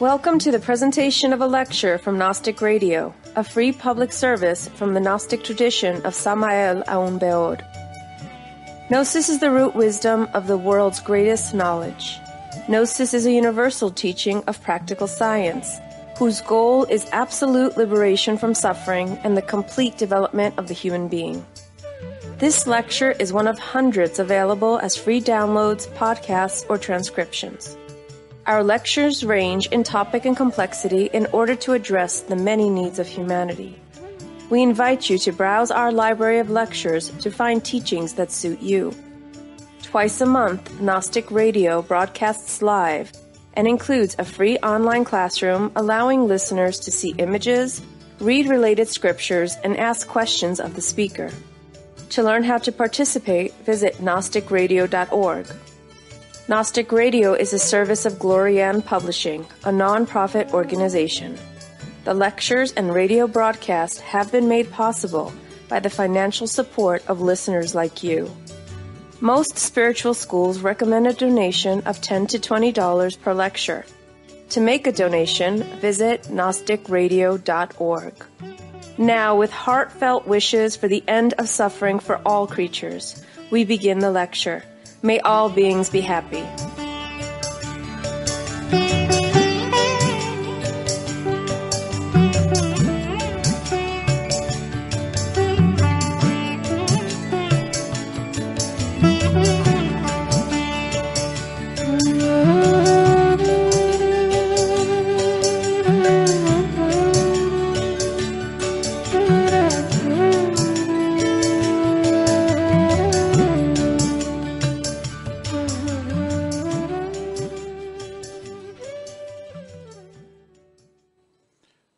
Welcome to the presentation of a lecture from Gnostic Radio, a free public service from the Gnostic tradition of Samael Aun Weor. Gnosis is the root wisdom of the world's greatest knowledge. Gnosis is a universal teaching of practical science, whose goal is absolute liberation from suffering and the complete development of the human being. This lecture is one of hundreds available as free downloads, podcasts, or transcriptions. Our lectures range in topic and complexity in order to address the many needs of humanity. We invite you to browse our library of lectures to find teachings that suit you. Twice a month, Gnostic Radio broadcasts live and includes a free online classroom allowing listeners to see images, read related scriptures, and ask questions of the speaker. To learn how to participate, visit GnosticRadio.org. Gnostic Radio is a service of Glorian Publishing, a non-profit organization. The lectures and radio broadcasts have been made possible by the financial support of listeners like you. Most spiritual schools recommend a donation of $10 to $20 per lecture. To make a donation, visit GnosticRadio.org. Now, with heartfelt wishes for the end of suffering for all creatures, we begin the lecture. May all beings be happy.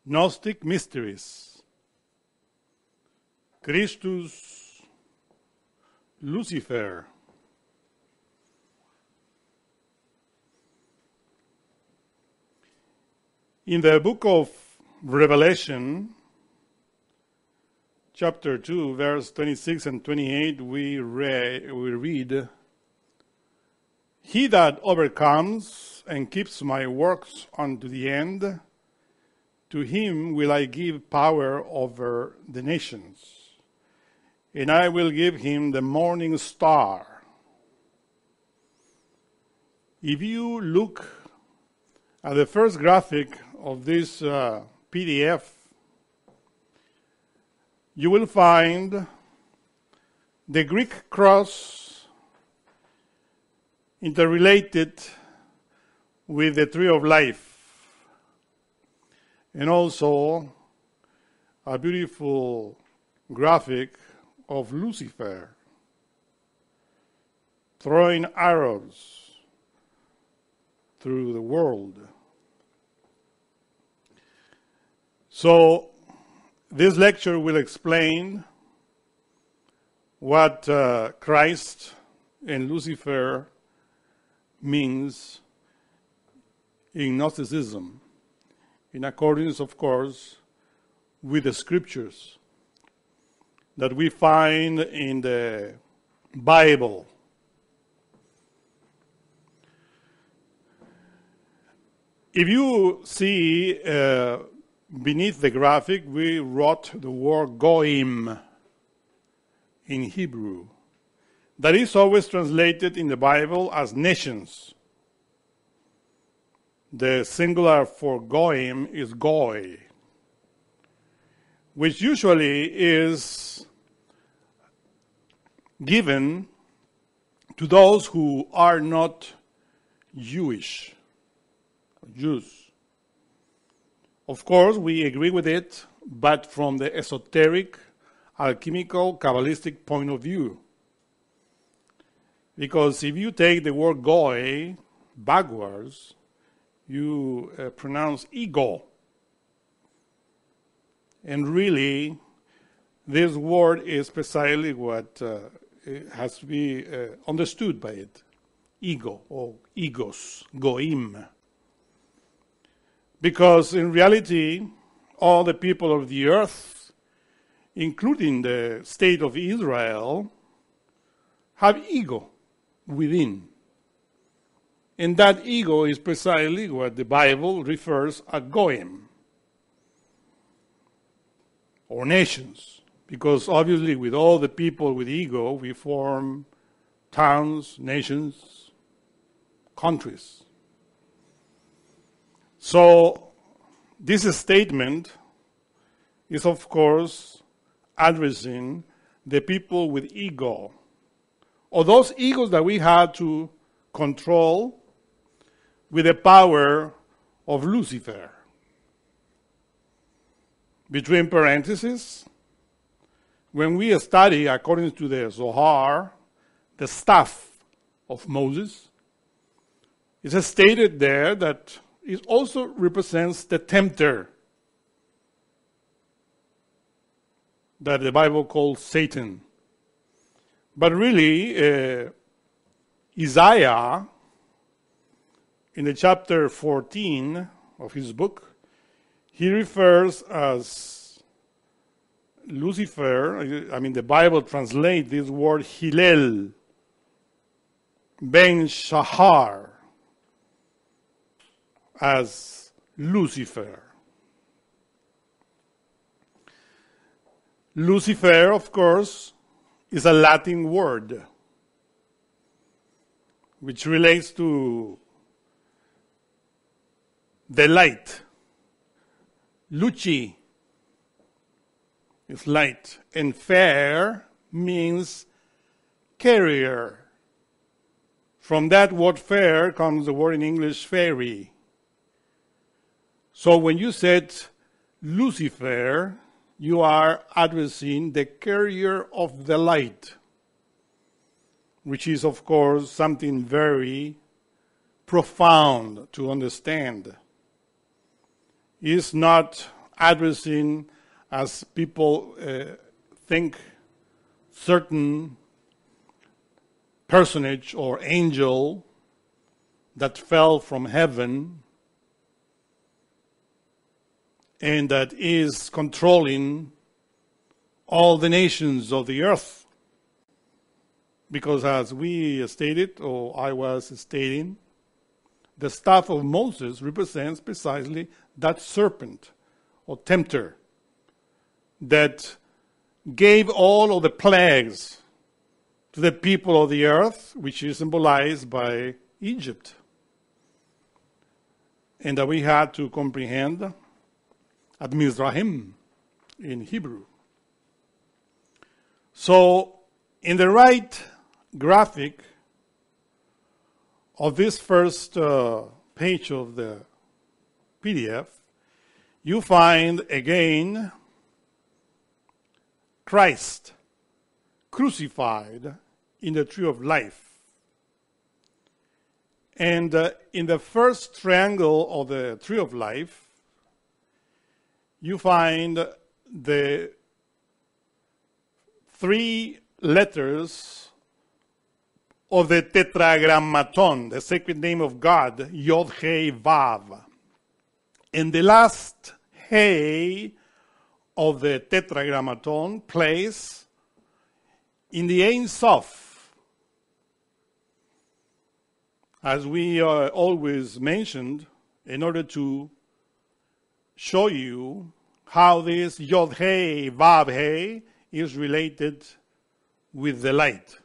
Gnostic Mysteries. Christus, Lucifer. In the book of Revelation, chapter 2, verse 26 and 28, we read, "He that overcomes and keeps my works unto the end, to him will I give power over the nations, and I will give him the morning star." If you look at the first graphic of this PDF, you will find the Greek cross interrelated with the Tree of Life, and also a beautiful graphic of Lucifer throwing arrows through the world. So this lecture will explain what Christ and Lucifer means in Gnosticism, in accordance, of course, with the scriptures that we find in the Bible. If you see beneath the graphic, we wrote the word Goim in Hebrew. That is always translated in the Bible as nations. The singular for Goim is Goi, which usually is given to those who are not Jewish, Jews. Of course, we agree with it, but from the esoteric, alchemical, Kabbalistic point of view. Because if you take the word Goi backwards, you pronounce ego. And really, this word is precisely what has to be understood by it. Ego, or egos, goim. Because in reality, all the people of the earth, including the state of Israel, have ego within. And that ego is precisely what the Bible refers as goyim, or nations. Because obviously with all the people with ego, we form towns, nations, countries. So this statement is of course addressing the people with ego, or those egos that we had to control with the power of Lucifer. Between parentheses, when we study, according to the Zohar, the staff of Moses, it is stated there that it also represents the tempter that the Bible calls Satan. But really, Isaiah, in the chapter 14 of his book, he refers as Lucifer. I mean, the Bible translates this word Hillel ben Shahar as Lucifer. Lucifer, of course, is a Latin word which relates to the light. Luci is light, and fair means carrier. From that word fair comes the word in English fairy. So when you said Lucifer, you are addressing the carrier of the light, which is of course something very profound to understand. Is not addressing, as people think, certain personage or angel that fell from heaven and that is controlling all the nations of the earth. Because as we stated, or I was stating, the staff of Moses represents precisely that serpent or tempter that gave all of the plagues to the people of the earth, which is symbolized by Egypt, and that we had to comprehend at Mizraim in Hebrew. So in the right graphic of this first page of the PDF, you find again Christ crucified in the Tree of Life. And in the first triangle of the Tree of Life, you find the three letters of the Tetragrammaton, the sacred name of God, Yod-He-Vav. And the last He of the Tetragrammaton plays in the Ain Sof. As we always mentioned, in order to show you how this Yod-He-Vav-He is related with the light.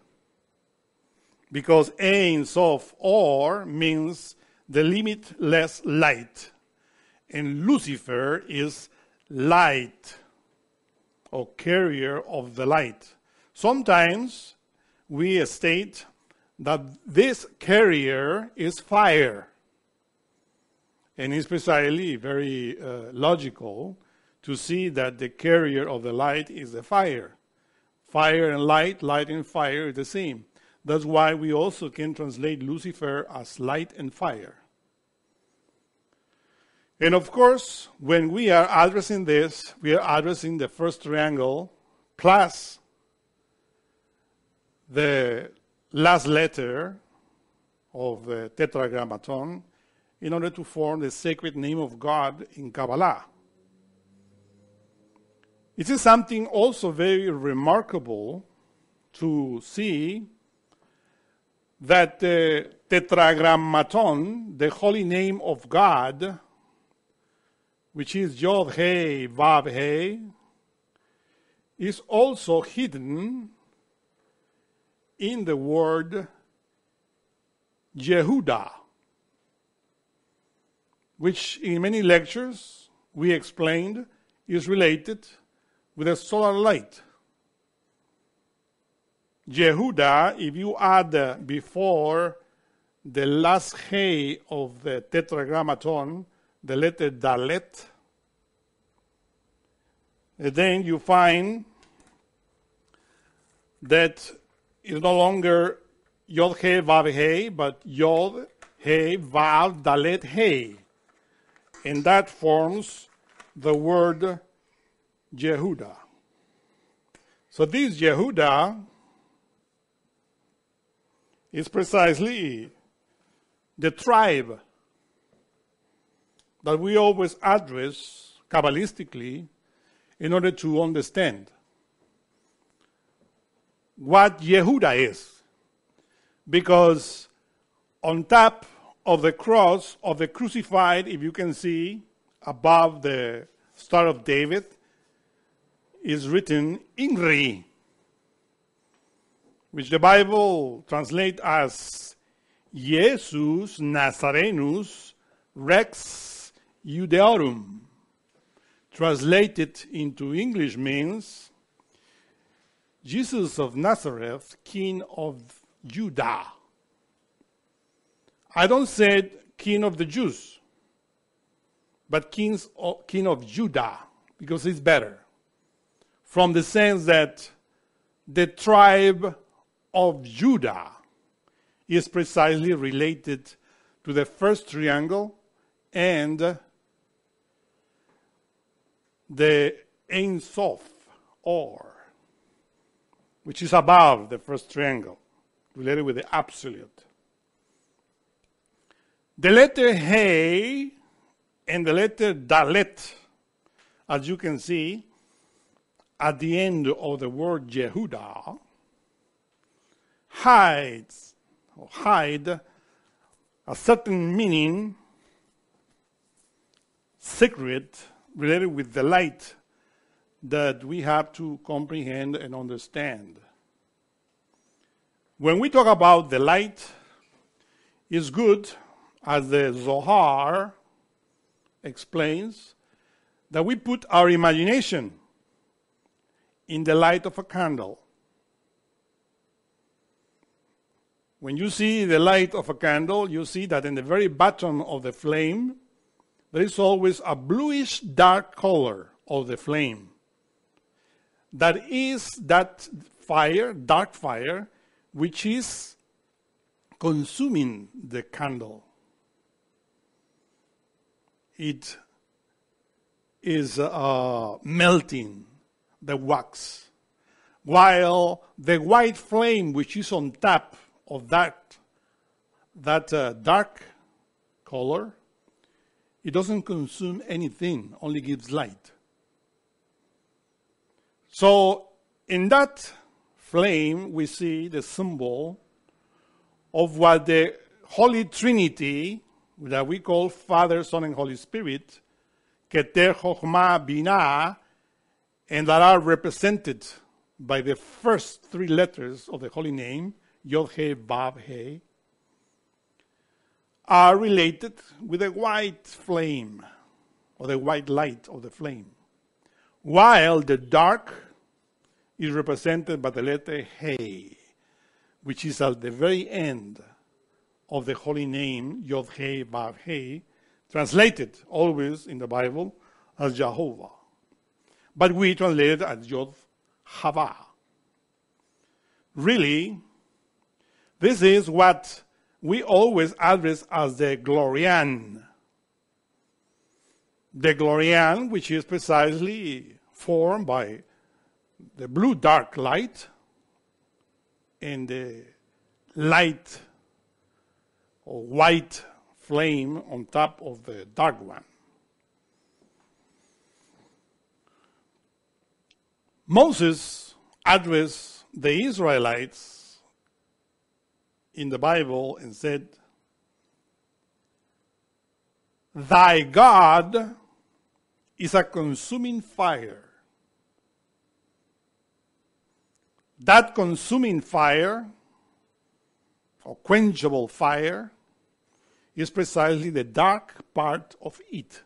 Because Ain Sof Or means the limitless light. And Lucifer is light, or carrier of the light. Sometimes we state that this carrier is fire. And it's precisely very logical to see that the carrier of the light is the fire. Fire and light and fire are the same. That's why we also can translate Lucifer as light and fire. And of course, when we are addressing this, we are addressing the first triangle plus the last letter of the Tetragrammaton in order to form the sacred name of God in Kabbalah. It is something also very remarkable to see that the Tetragrammaton, the holy name of God, which is Yod-He-Vav-He, is also hidden in the word Yehuda, which in many lectures we explained is related with a solar light. Yehuda, if you add before the last He of the Tetragrammaton, the letter Dalet, then you find that it's no longer Yod He Vav He, but Yod He Vav Dalet He, and that forms the word Yehuda. So this Yehuda is precisely the tribe that we always address Kabbalistically in order to understand what Yehuda is. Because on top of the cross of the crucified, if you can see above the Star of David, is written Ingri, which the Bible translates as Jesus Nazarenus Rex Judeorum. Translated into English means Jesus of Nazareth, King of Judah. I don't say King of the Jews, but King of Judah, because it's better, from the sense that the tribe of Judah is precisely related to the first triangle and the Ain Sof, or which is above the first triangle, related with the absolute. The letter He and the letter Dalet, as you can see at the end of the word Yehuda, hide a certain meaning, secret, related with the light that we have to comprehend and understand. When we talk about the light, it's good, as the Zohar explains, that we put our imagination in the light of a candle. When you see the light of a candle, you see that in the very bottom of the flame, there is always a bluish dark color of the flame. That is that fire, dark fire, which is consuming the candle. It is melting the wax, while the white flame, which is on top of that dark color, it doesn't consume anything, only gives light. So in that flame, we see the symbol of what the Holy Trinity, that we call Father, Son, and Holy Spirit, Keter, Chokmah, Binah, and that are represented by the first three letters of the Holy Name, Yod-He-Vav-He, are related with the white flame, or the white light of the flame, while the dark is represented by the letter He, which is at the very end of the holy name Yod-He-Vav-He, translated always in the Bible as Jehovah, but we translate it as Yod-Havah. Really, this is what we always address as the Glorian. The Glorian, which is precisely formed by the blue dark light and the light or white flame on top of the dark one. Moses addressed the Israelites in the Bible and said, "Thy God is a consuming fire. That consuming fire, or quenchable fire, is precisely the dark part of it."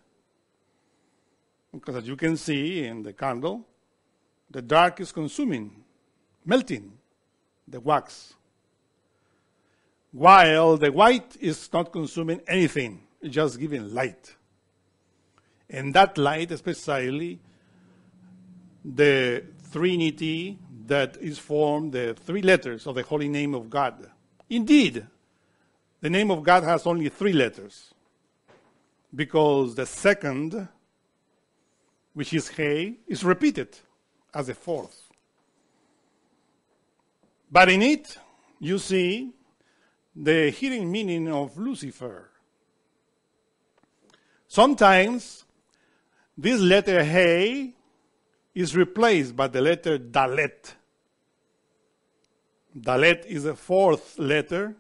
Because as you can see in the candle, the dark is consuming, melting the wax, while the white is not consuming anything, it's just giving light. And that light is precisely the Trinity that is formed, the three letters of the holy name of God. Indeed, the name of God has only three letters, because the second, which is He, is repeated as a fourth. But in it, you see the hidden meaning of Lucifer. Sometimes this letter He is replaced by the letter Dalet. Dalet is the fourth letter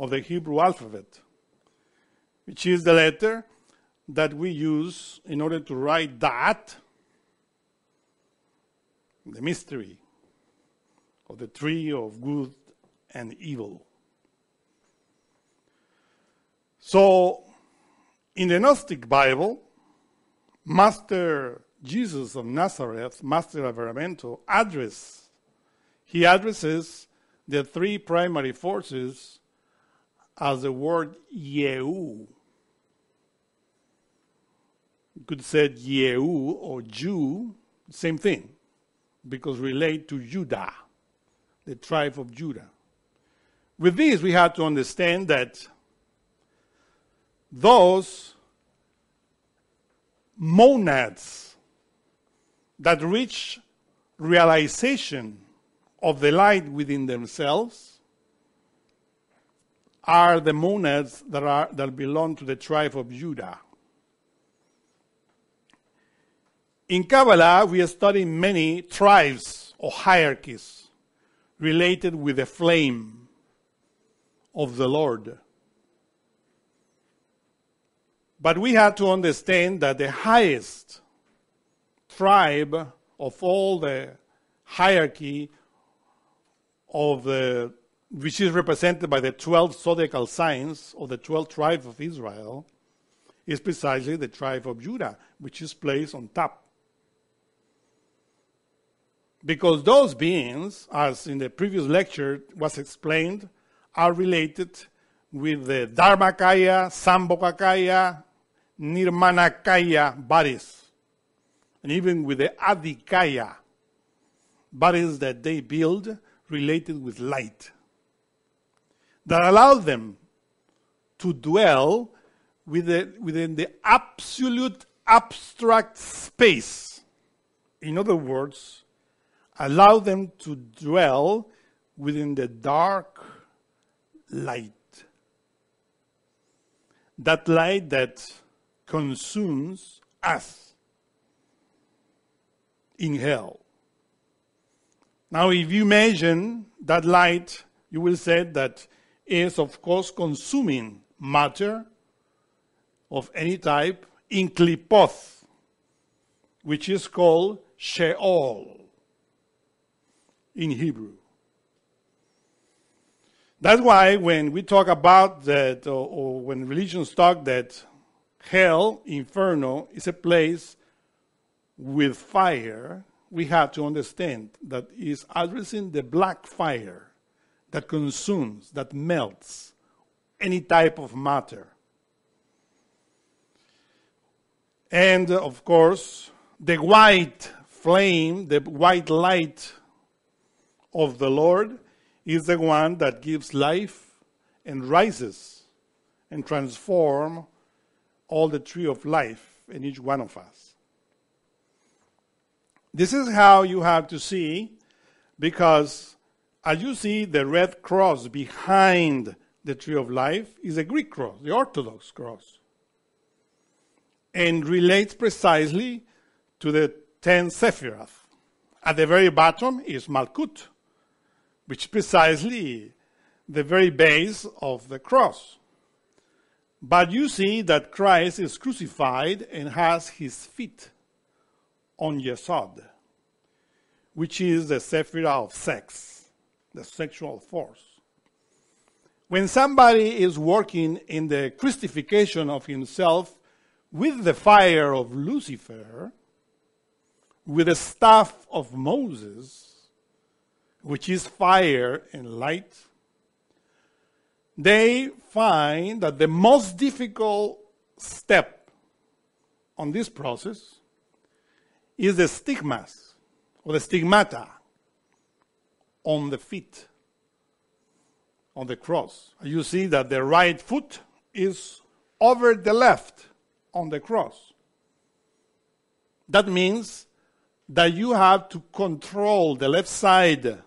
of the Hebrew alphabet, which is the letter that we use in order to write Da'at, the mystery of the tree of good and evil. So, in the Gnostic Bible, Master Jesus of Nazareth, Master Averamento, addresses the three primary forces as the word Yehu. You could say Yehu or Jew, same thing, because relate to Judah, the tribe of Judah. With this, we have to understand that those monads that reach realization of the light within themselves are the monads that belong to the tribe of Judah. In Kabbalah, we study many tribes or hierarchies related with the flame of the Lord. But we have to understand that the highest tribe of all the hierarchy of the, which is represented by the 12 zodiacal signs of the 12 tribes of Israel, is precisely the tribe of Judah, which is placed on top. Because those beings, as in the previous lecture was explained, are related with the Dharmakaya, Sambhogakaya, Nirmanakaya bodies, and even with the Adikaya bodies that they build related with light, that allow them to dwell within the absolute abstract space. In other words, allow them to dwell within the dark light. That light that consumes us in hell. Now, if you imagine that light, you will say that is, of course, consuming matter of any type in Klipoth, which is called Sheol in Hebrew. That's why when we talk about that, or when religions talk that hell, inferno, is a place with fire, we have to understand that is addressing the black fire that consumes, that melts any type of matter. And of course, the white flame, the white light of the Lord is the one that gives life and rises and transforms all the tree of life in each one of us. This is how you have to see, because as you see, the red cross behind the tree of life is a Greek cross, the Orthodox cross, and relates precisely to the 10 Sephiroth. At the very bottom is Malkuth, which precisely the very base of the cross. But you see that Christ is crucified and has his feet on Yesod, which is the Sephiroth of sex, the sexual force. When somebody is working in the crucifixion of himself with the fire of Lucifer, with the staff of Moses, which is fire and light, they find that the most difficult step on this process is the stigmas, or the stigmata, on the feet, on the cross. You see that the right foot is over the left on the cross. That means that you have to control the left side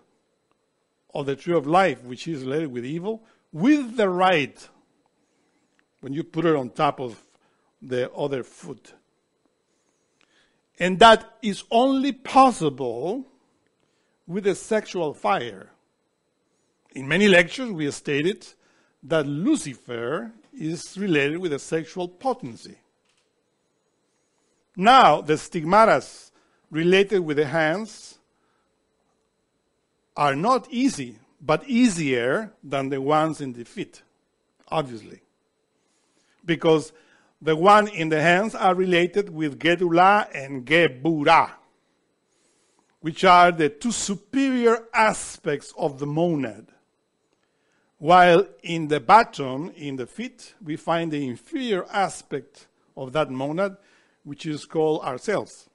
of the tree of life, which is related with evil, with the right, when you put it on top of the other foot. And that is only possible with a sexual fire. In many lectures, we have stated that Lucifer is related with a sexual potency. Now, the stigmata related with the hands are not easy, but easier than the ones in the feet, obviously. Because the one in the hands are related with Gedulah and Geburah, which are the two superior aspects of the monad. While in the bottom, in the feet, we find the inferior aspect of that monad, which is called ourselves.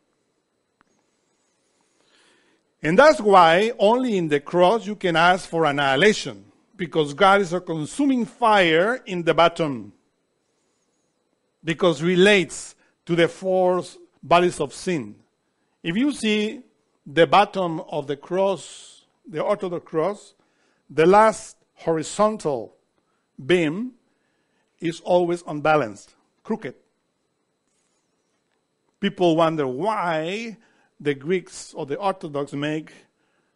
And that's why only in the cross you can ask for annihilation, because God is a consuming fire in the bottom, because relates to the four bodies of sin. If you see the bottom of the cross, the Orthodox cross, the last horizontal beam is always unbalanced, crooked. People wonder why the Greeks or the Orthodox make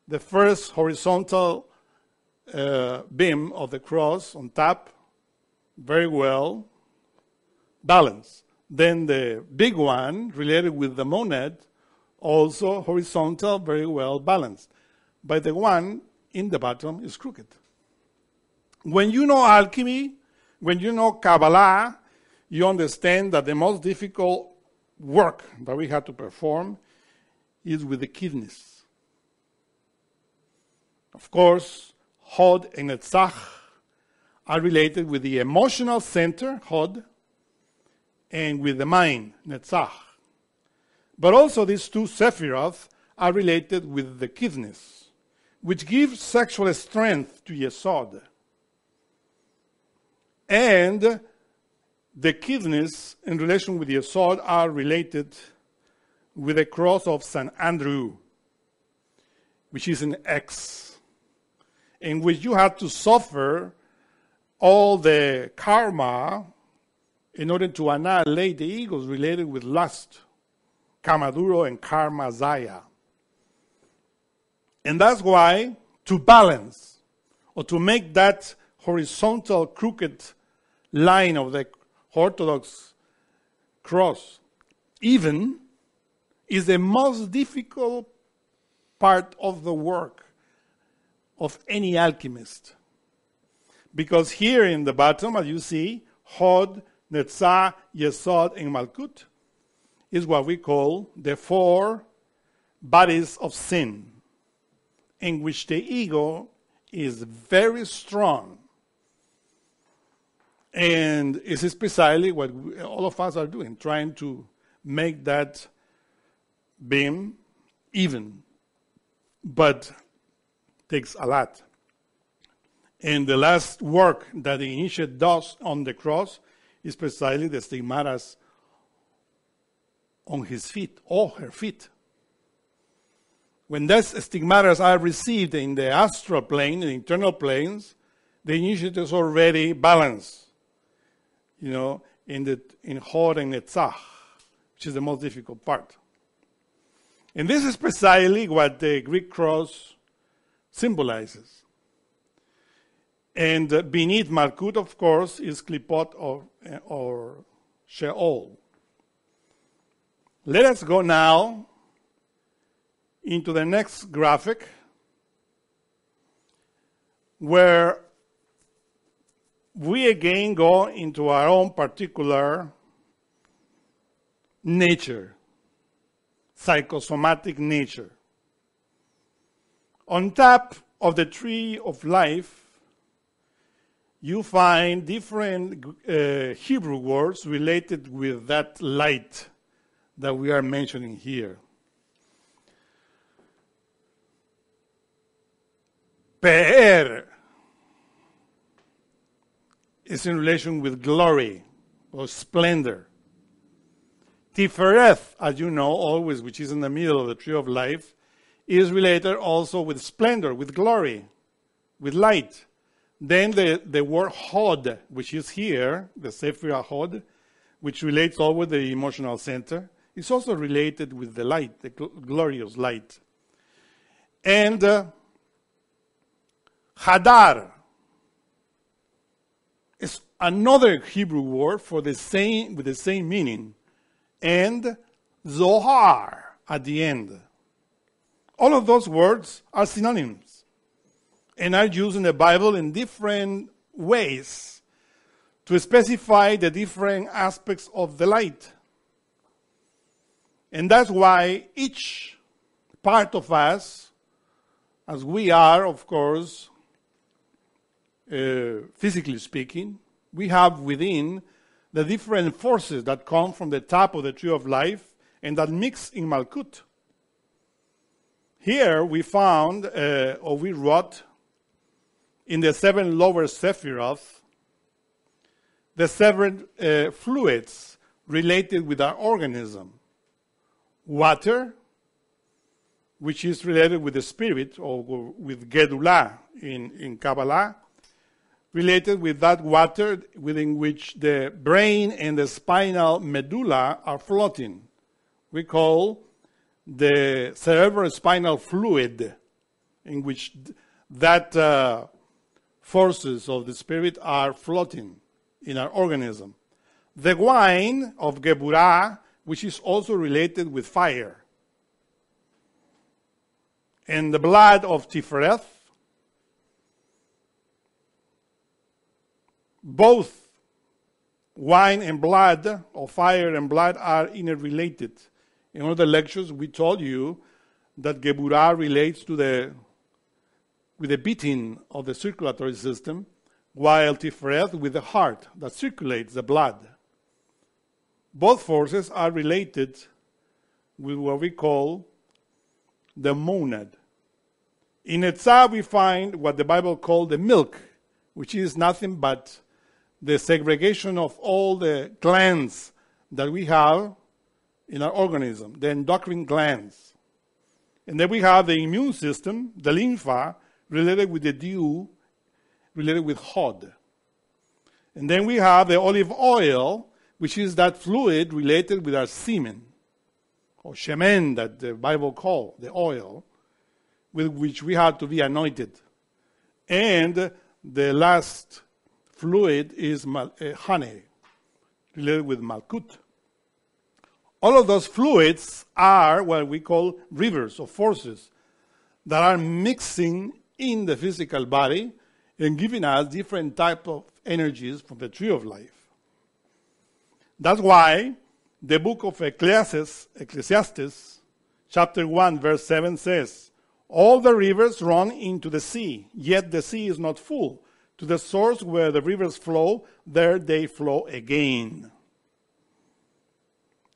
the first horizontal beam of the cross on top very well balanced. Then the big one related with the monad, also horizontal, very well balanced. But the one in the bottom is crooked. When you know alchemy, when you know Kabbalah, you understand that the most difficult work that we have to perform is with the kidneys. Of course, Hod and Netzach are related with the emotional center, Hod, and with the mind, Netzach. But also these two Sephiroth are related with the kidneys, which gives sexual strength to Yesod. And the kidneys in relation with Yesod are related with the cross of St. Andrew, which is an X, in which you have to suffer all the karma in order to annihilate the egos related with lust, Kamaduro and Karma Zaya. And that's why to balance, or to make that horizontal crooked line of the Orthodox cross even, is the most difficult part of the work of any alchemist. Because here in the bottom, as you see, Hod, Netzach, Yesod, and Malkuth is what we call the four bodies of sin, in which the ego is very strong. And this is precisely what all of us are doing, trying to make that beam even, but takes a lot. And the last work that the initiate does on the cross is precisely the stigmata on his feet or her feet. When those stigmata are received in the astral plane, in the internal planes, the initiate is already balanced, you know, in Hod and Netzach, which is the most difficult part. And this is precisely what the Greek cross symbolizes. And beneath Malkuth, of course, is Klipoth or Sheol. Let us go now into the next graphic, where we again go into our own particular nature, psychosomatic nature. On top of the Tree of Life, you find different Hebrew words related with that light that we are mentioning here. Pe'er is in relation with glory or splendor. Tifereth, as you know, always, which is in the middle of the Tree of Life, is related also with splendor, with glory, with light. Then the word Hod, which is here, the Sephiroth Hod, which relates always to the emotional center, is also related with the light, the glorious light. And Hadar is another Hebrew word for the same, with the same meaning. And Zohar at the end. All of those words are synonyms and are used in the Bible in different ways to specify the different aspects of the light. And that's why each part of us, as we are, of course, physically speaking, we have within the different forces that come from the top of the Tree of Life and that mix in Malkuth. Here we found, or we wrote, in the seven lower Sephiroth, the seven fluids related with our organism. Water, which is related with the spirit, or with Gedulah in Kabbalah, related with that water within which the brain and the spinal medulla are floating. We call the cerebrospinal fluid, in which that forces of the spirit are floating in our organism. The wine of Geburah, which is also related with fire. And the blood of Tifereth, both wine and blood, or fire and blood, are interrelated. In one of the lectures, we told you that Geburah relates to with the beating of the circulatory system, while Tifereth with the heart that circulates the blood. Both forces are related with what we call the monad. In Netzach, we find what the Bible called the milk, which is nothing but the segregation of all the glands that we have in our organism, the endocrine glands. And then we have the immune system, the lympha, related with the dew, related with Hod. And then we have the olive oil, which is that fluid related with our semen, or shemen that the Bible calls the oil, with which we have to be anointed. And the last fluid is honey, related with Malkuth. All of those fluids are what we call rivers or forces that are mixing in the physical body and giving us different types of energies from the Tree of Life. That's why the book of Ecclesiastes, chapter 1, verse 7 says, "All the rivers run into the sea, yet the sea is not full. To the source where the rivers flow, there they flow again."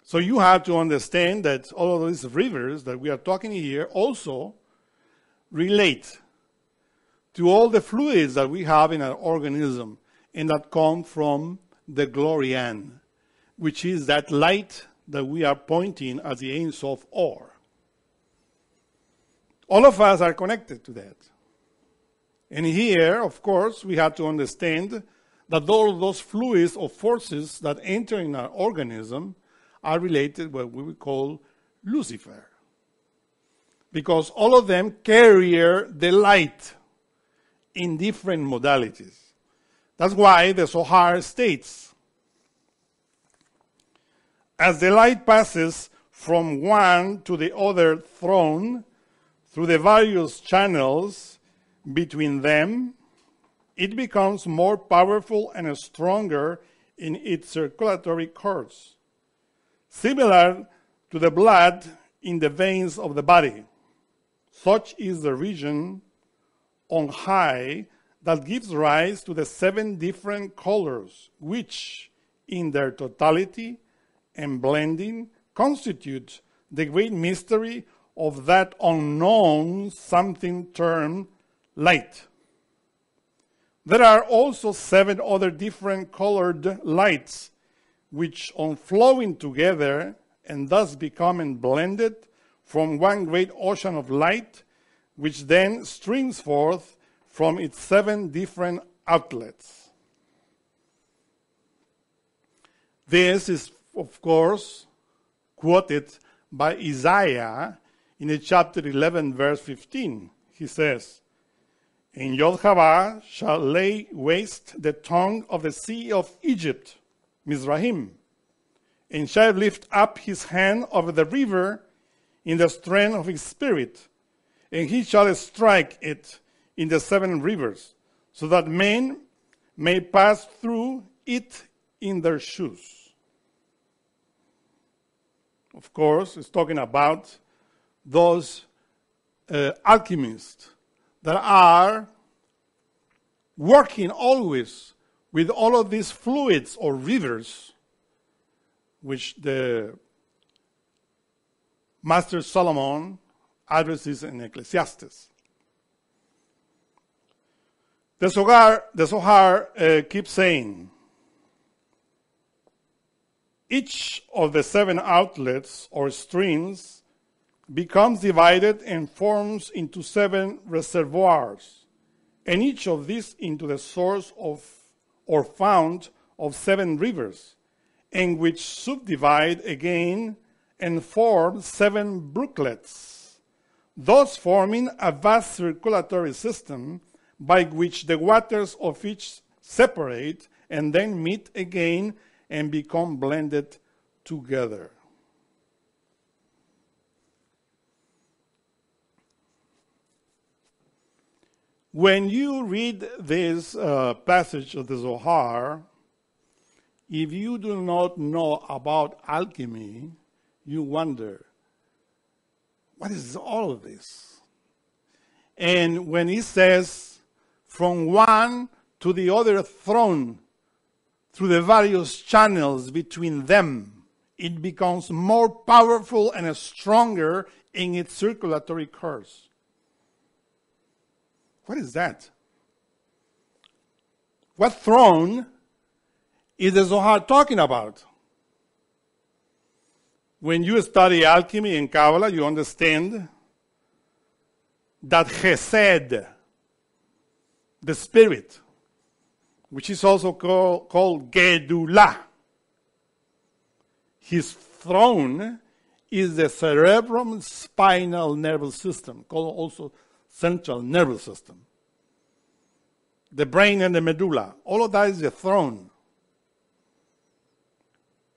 So you have to understand that all of these rivers that we are talking here also relate to all the fluids that we have in our organism and that come from the Glorian, which is that light that we are pointing at the Ain Sof Or. All of us are connected to that. And here, of course, we have to understand that all those fluids or forces that enter in our organism are related what we would call Lucifer, because all of them carry the light in different modalities. That's why the Zohar states, as the light passes from one to the other throne, through the various channels between them, it becomes more powerful and stronger in its circulatory course, similar to the blood in the veins of the body. Such is the region on high that gives rise to the 7 different colors, which, in their totality and blending, constitute the great mystery of that unknown something termed light. There are also 7 other different colored lights, which on flowing together and thus becoming blended from one great ocean of light, which then streams forth from its 7 different outlets. This is, of course, quoted by Isaiah in chapter 11, verse 15. He says, "In Yod-He-Vav-He shall lay waste the tongue of the sea of Egypt, Mizraim, and shall lift up his hand over the river in the strength of his spirit, and he shall strike it in the 7 rivers, so that men may pass through it in their shoes." Of course, it's talking about those alchemists that are working always with all of these fluids or rivers, which the Master Solomon addresses in Ecclesiastes. The Zohar keeps saying, each of the 7 outlets or streams becomes divided and forms into 7 reservoirs, and each of these into the source of or fount of 7 rivers, and which subdivide again and form 7 brooklets, thus forming a vast circulatory system by which the waters of each separate and then meet again and become blended together. When you read this passage of the Zohar, if you do not know about alchemy, you wonder, what is all of this? And when he says, from one to the other throne, through the various channels between them, it becomes more powerful and stronger in its circulatory course. What is that? What throne is the Zohar talking about? When you study alchemy and Kabbalah, you understand that Chesed, the spirit, which is also called Gedulah, his throne is the cerebrum spinal nervous system, called also central nervous system. The brain and the medulla, all of that is the throne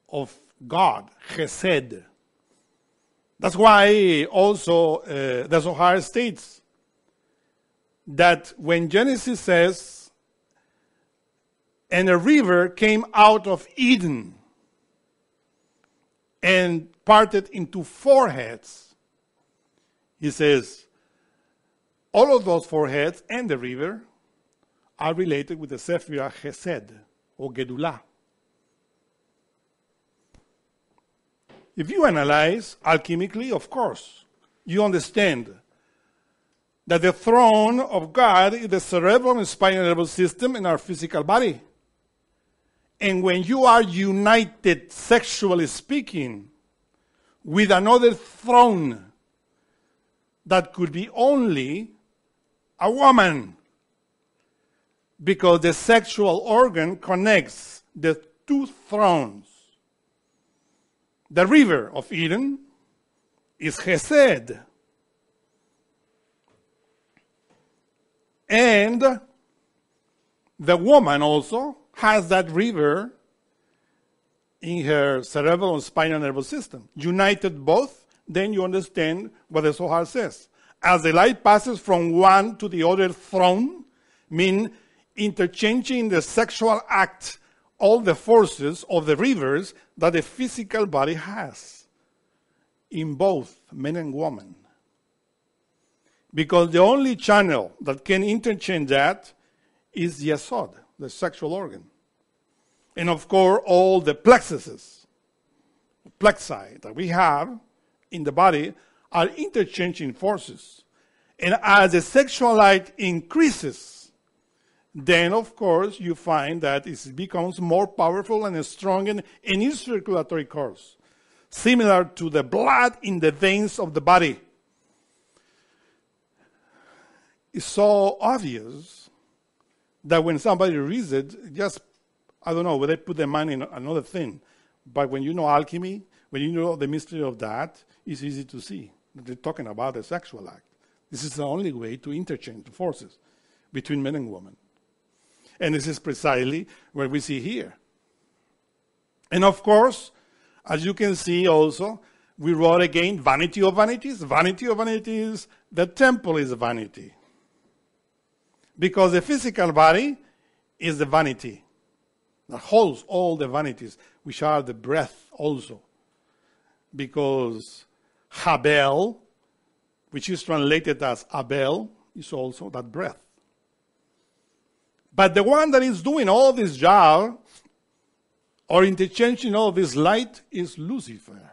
of God, Chesed. That's why also the Zohar states that when Genesis says, and a river came out of Eden and parted into 4 heads, he says, all of those 4 heads and the river are related with the Sephiroth Chesed or Gedulah. If you analyze alchemically, of course, you understand that the throne of God is the cerebrum and spinal nervous system in our physical body. And when you are united, sexually speaking, with another throne that could be only a woman, because the sexual organ connects the 2 thrones. The river of Eden is Chesed, and The woman also has that river in her cerebral and spinal nervous system. United both, then you understand what the Zohar says. As the light passes from one to the other throne, mean interchanging the sexual act, all the forces of the rivers that the physical body has in both men and women. Because the only channel that can interchange that is Yesod, the sexual organ. And of course, all the plexi that we have in the body are interchanging forces. And as the sexual light increases, then of course you find that it becomes more powerful and strong in any circulatory course, similar to the blood in the veins of the body. It's so obvious that when somebody reads it, just, I don't know, whether they put their mind in another thing. But when you know alchemy, when you know the mystery of that, it's easy to see. They're talking about the sexual act. This is the only way to interchange the forces between men and women. And this is precisely what we see here. And of course, as you can see also, we wrote again, vanity of vanities. Vanity of vanities, the temple is vanity. Because the physical body is the vanity that holds all the vanities, which are the breath also. Because Habel, which is translated as Abel, is also that breath. But the one that is doing all this job, or interchanging all this light, is Lucifer.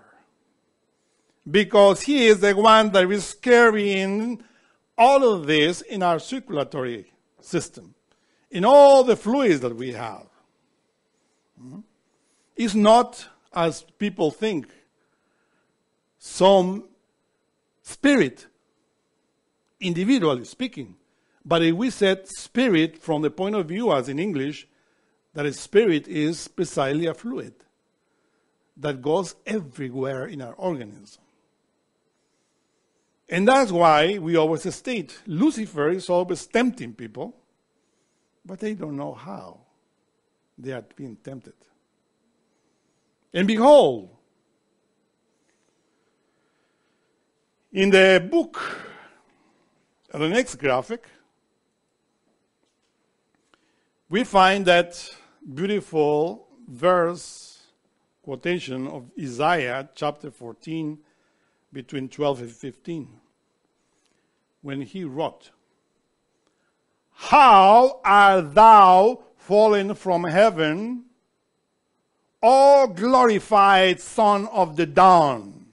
Because he is the one that is carrying all of this in our circulatory system, in all the fluids that we have. It's not, as people think, some spirit, individually speaking. But if we said spirit from the point of view, as in English, that a spirit is precisely a fluid that goes everywhere in our organism. And that's why we always state Lucifer is always tempting people, but they don't know how they are being tempted. And behold, in the book, on the next graphic, we find that beautiful verse quotation of Isaiah chapter 14, between 12 and 15, when he wrote, "How art thou fallen from heaven, O glorified son of the dawn?"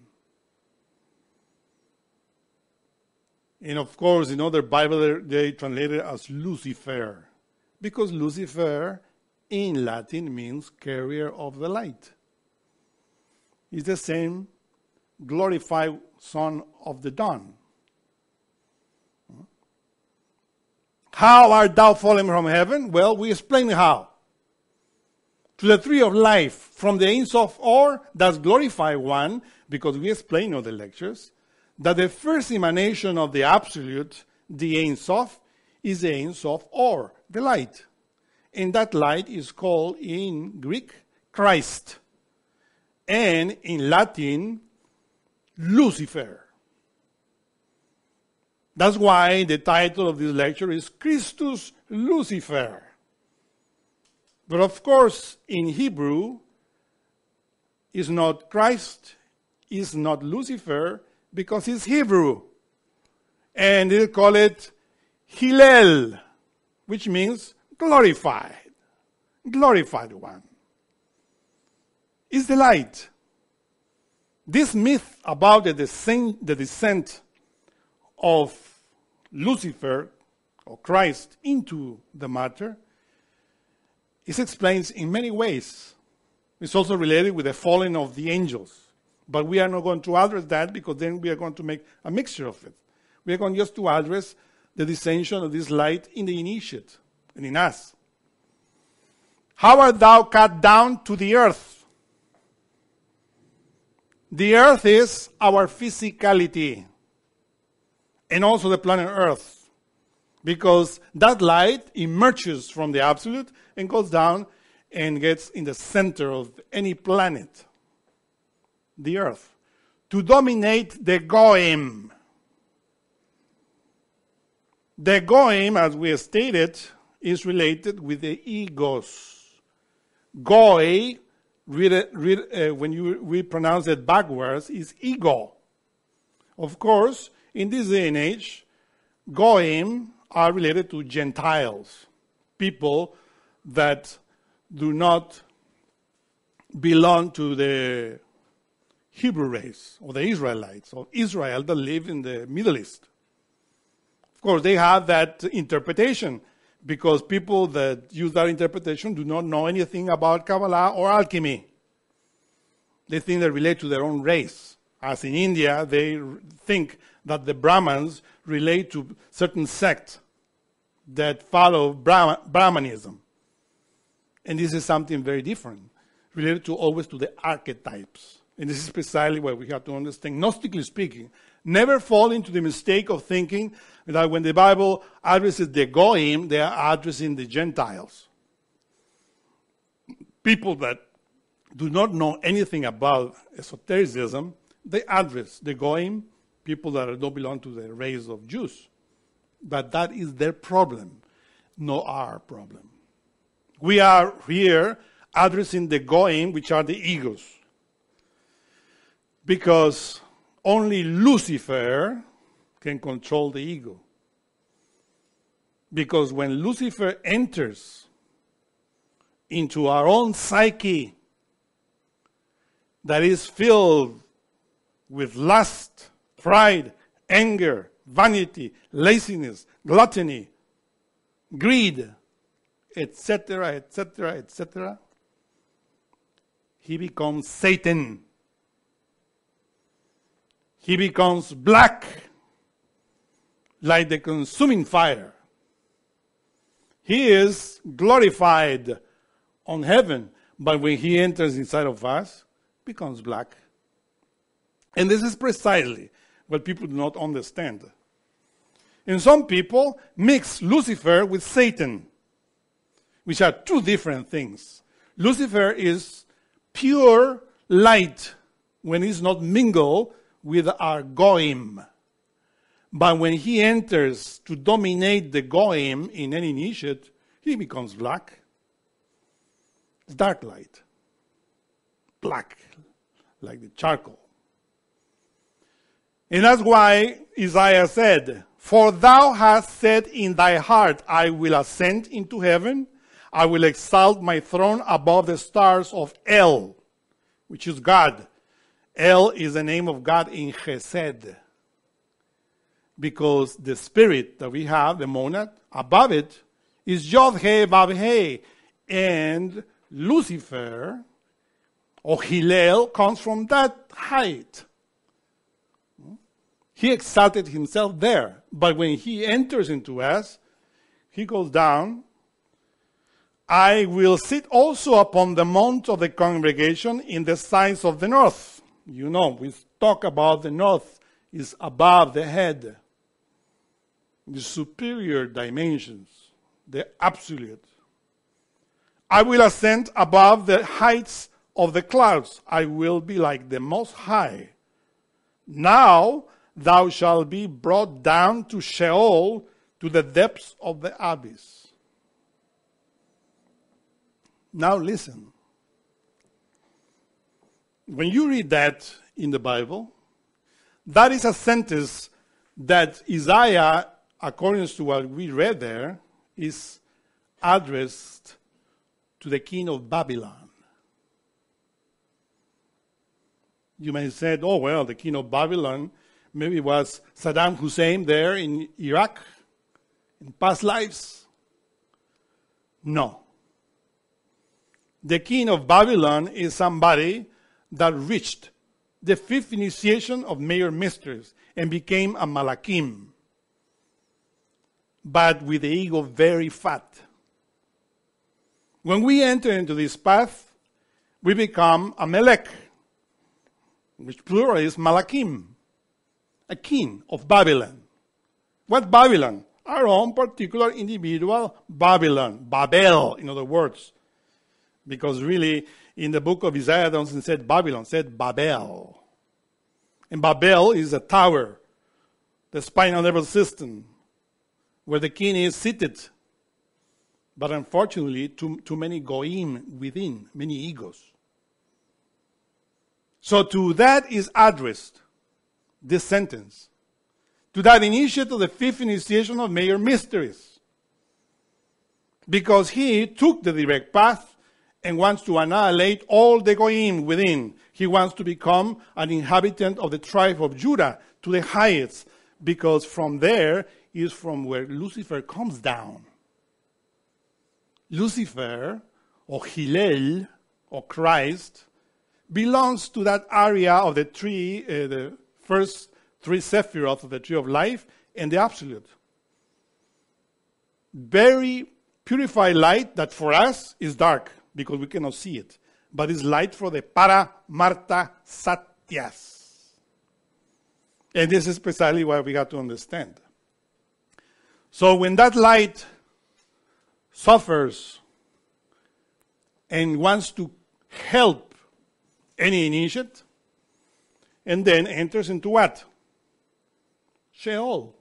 And of course, in other Bible, they translate it as Lucifer, because Lucifer in Latin means carrier of the light. It's the same glorified son of the dawn. How art thou fallen from heaven? Well, we explain how. To the tree of life, from the Ain Sof, or that's glorified one, because we explain on the lectures that the first emanation of the absolute, the Ain Sof, is the Ain Sof, or the light. And that light is called in Greek Christ, and in Latin Lucifer. That's why the title of this lecture is Christus Lucifer. But of course, in Hebrew, it's not Christ, it's not Lucifer, because it's Hebrew. And they call it Hillel, which means glorified, glorified one. It's the light. This myth about the descent of Lucifer or Christ into the matter is explained in many ways. It's also related with the falling of the angels. But we are not going to address that, because then we are going to make a mixture of it. We are going just to address the descension of this light in the initiate and in us. How art thou cut down to the earth? The earth is our physicality, and also the planet Earth. because that light emerges from the absolute and goes down and gets in the center of any planet, the earth, to dominate the Goim. The Goim, as we stated, is related with the egos. Goi, when we pronounce it backwards, is ego. Of course, in this day and age, Goim are related to Gentiles, people that do not belong to the Hebrew race or the Israelites or Israel that live in the Middle East. Of course, they have that interpretation because people that use that interpretation do not know anything about Kabbalah or alchemy. They think they relate to their own race. As in India, they think that the Brahmins relate to certain sects that follow Brahmanism. And this is something very different, related to always to the archetypes. And this is precisely what we have to understand. Gnostically speaking, never fall into the mistake of thinking that when the Bible addresses the Goim, they are addressing the Gentiles. People that do not know anything about esotericism, they address the Goim, people that don't belong to the race of Jews. But that is their problem, not our problem. We are here addressing the Goim, which are the egos. Because only Lucifer can control the ego. Because when Lucifer enters into our own psyche that is filled with lust, pride, anger, vanity, laziness, gluttony, greed, etc., etc., etc., he becomes Satan. He becomes black, like the consuming fire. He is glorified on heaven, but when he enters inside of us, becomes black. And this is precisely what people do not understand. And some people mix Lucifer with Satan, which are two different things. Lucifer is pure light when it's not mingled with our Goim. But when he enters to dominate the Goim in any initiate, he becomes black. It's dark light. Black, like the charcoal. And that's why Isaiah said, "For thou hast said in thy heart, I will ascend into heaven, I will exalt my throne above the stars of El," which is God. El is the name of God in Chesed, because the spirit that we have, the monad, above it is Yod-He-Vav-He, and Lucifer, or Hillel, comes from that height. He exalted himself there, but when he enters into us, he goes down. "I will sit also upon the mount of the congregation in the sides of the north." You know, we talk about the north is above the head, the superior dimensions, the absolute. "I will ascend above the heights of the clouds. I will be like the Most High. Now thou shalt be brought down to Sheol, to the depths of the abyss." Now listen. When you read that in the Bible, that is a sentence that Isaiah, according to what we read there, is addressed to the king of Babylon. You may say, "Oh, well, the king of Babylon, maybe it was Saddam Hussein there in Iraq in past lives." No. The king of Babylon is somebody that reached the fifth initiation of major mysteries and became a Malachim, but with the ego very fat. When we enter into this path, we become a Melech, which plural is Malachim, a king of Babylon. What Babylon? our own particular individual Babylon, Babel, in other words. Because really, in the book of Isaiah, it doesn't say Babylon, it said Babel. And Babel is a tower, the spinal nervous system, where the king is seated. But unfortunately, too many goyim within, many egos. So to that is addressed this sentence. To that initiate of the fifth initiation of major mysteries. Because he took the direct path and wants to annihilate all the goyim within. He wants to become an inhabitant of the tribe of Judah to the highest. Because from there is from where Lucifer comes down. Lucifer, or Hillel, or Christ, belongs to that area of the tree, the first three Sephiroth of the Tree of Life and the Absolute. Very purified light that for us is dark because we cannot see it, but is light for the Paramarthasatyas. And this is precisely what we got to understand. So when that light suffers and wants to help any initiate, and then enters into what? Sheol.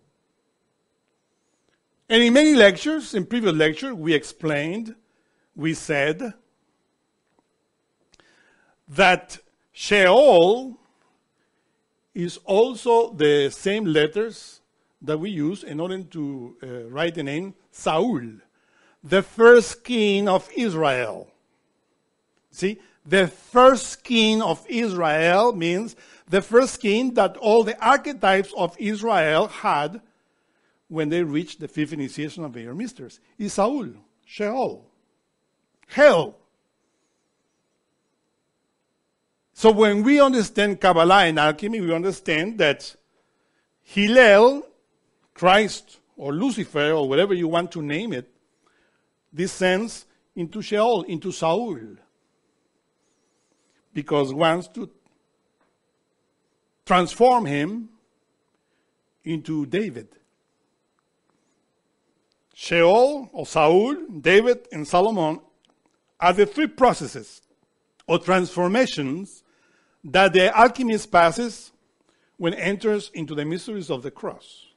And in many lectures, in previous lectures, we explained, we said that Sheol is also the same letters that we use in order to write the name Saul, the first king of Israel. See? The first king of Israel means the first king that all the archetypes of Israel had when they reached the fifth initiation of major mysteries. Is Saul, Sheol, hell. So when we understand Kabbalah and alchemy, we understand that Hillel, Christ, or Lucifer, or whatever you want to name it, descends into Sheol, into Saul. Because wants to transform him into David. Sheol or Saul, David and Solomon are the three processes or transformations that the alchemist passes when enters into the mysteries of the cross.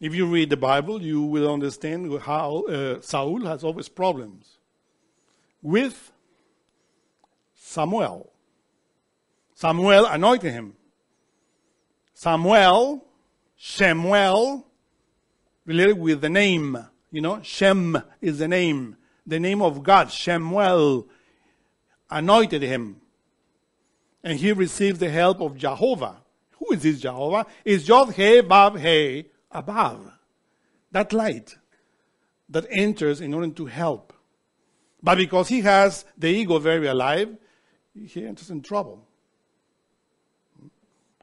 If you read the Bible, you will understand how Saul has always problems with Samuel. Samuel anointed him. Samuel, Shemuel, related with the name. You know, Shem is the name of God. Shemuel anointed him. And he received the help of Jehovah. Who is this Jehovah? It's Yod-He-Vav-He, above. That light that enters in order to help. But because he has the ego very alive, he enters in trouble.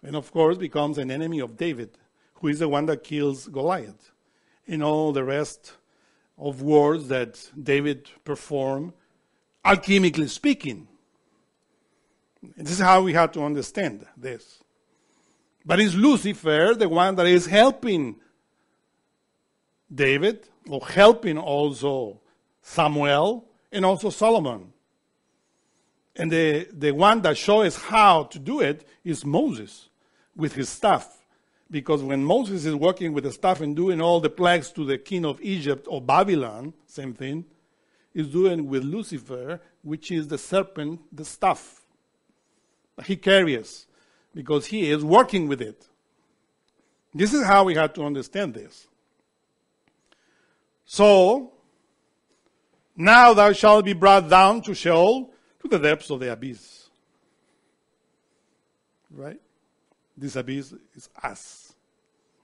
And of course becomes an enemy of David, who is the one that kills Goliath. And all the rest of wars that David performed, alchemically speaking. And this is how we have to understand this. But is Lucifer the one that is helping David, or helping also Samuel, and also Solomon? And the one that shows us how to do it is Moses with his staff. Because when Moses is working with the staff and doing all the plagues to the king of Egypt or Babylon, same thing, is doing with Lucifer, which is the serpent, the staff. He carries, because he is working with it. This is how we have to understand this. So, now thou shalt be brought down to Sheol, to the depths of the abyss. Right? This abyss is us.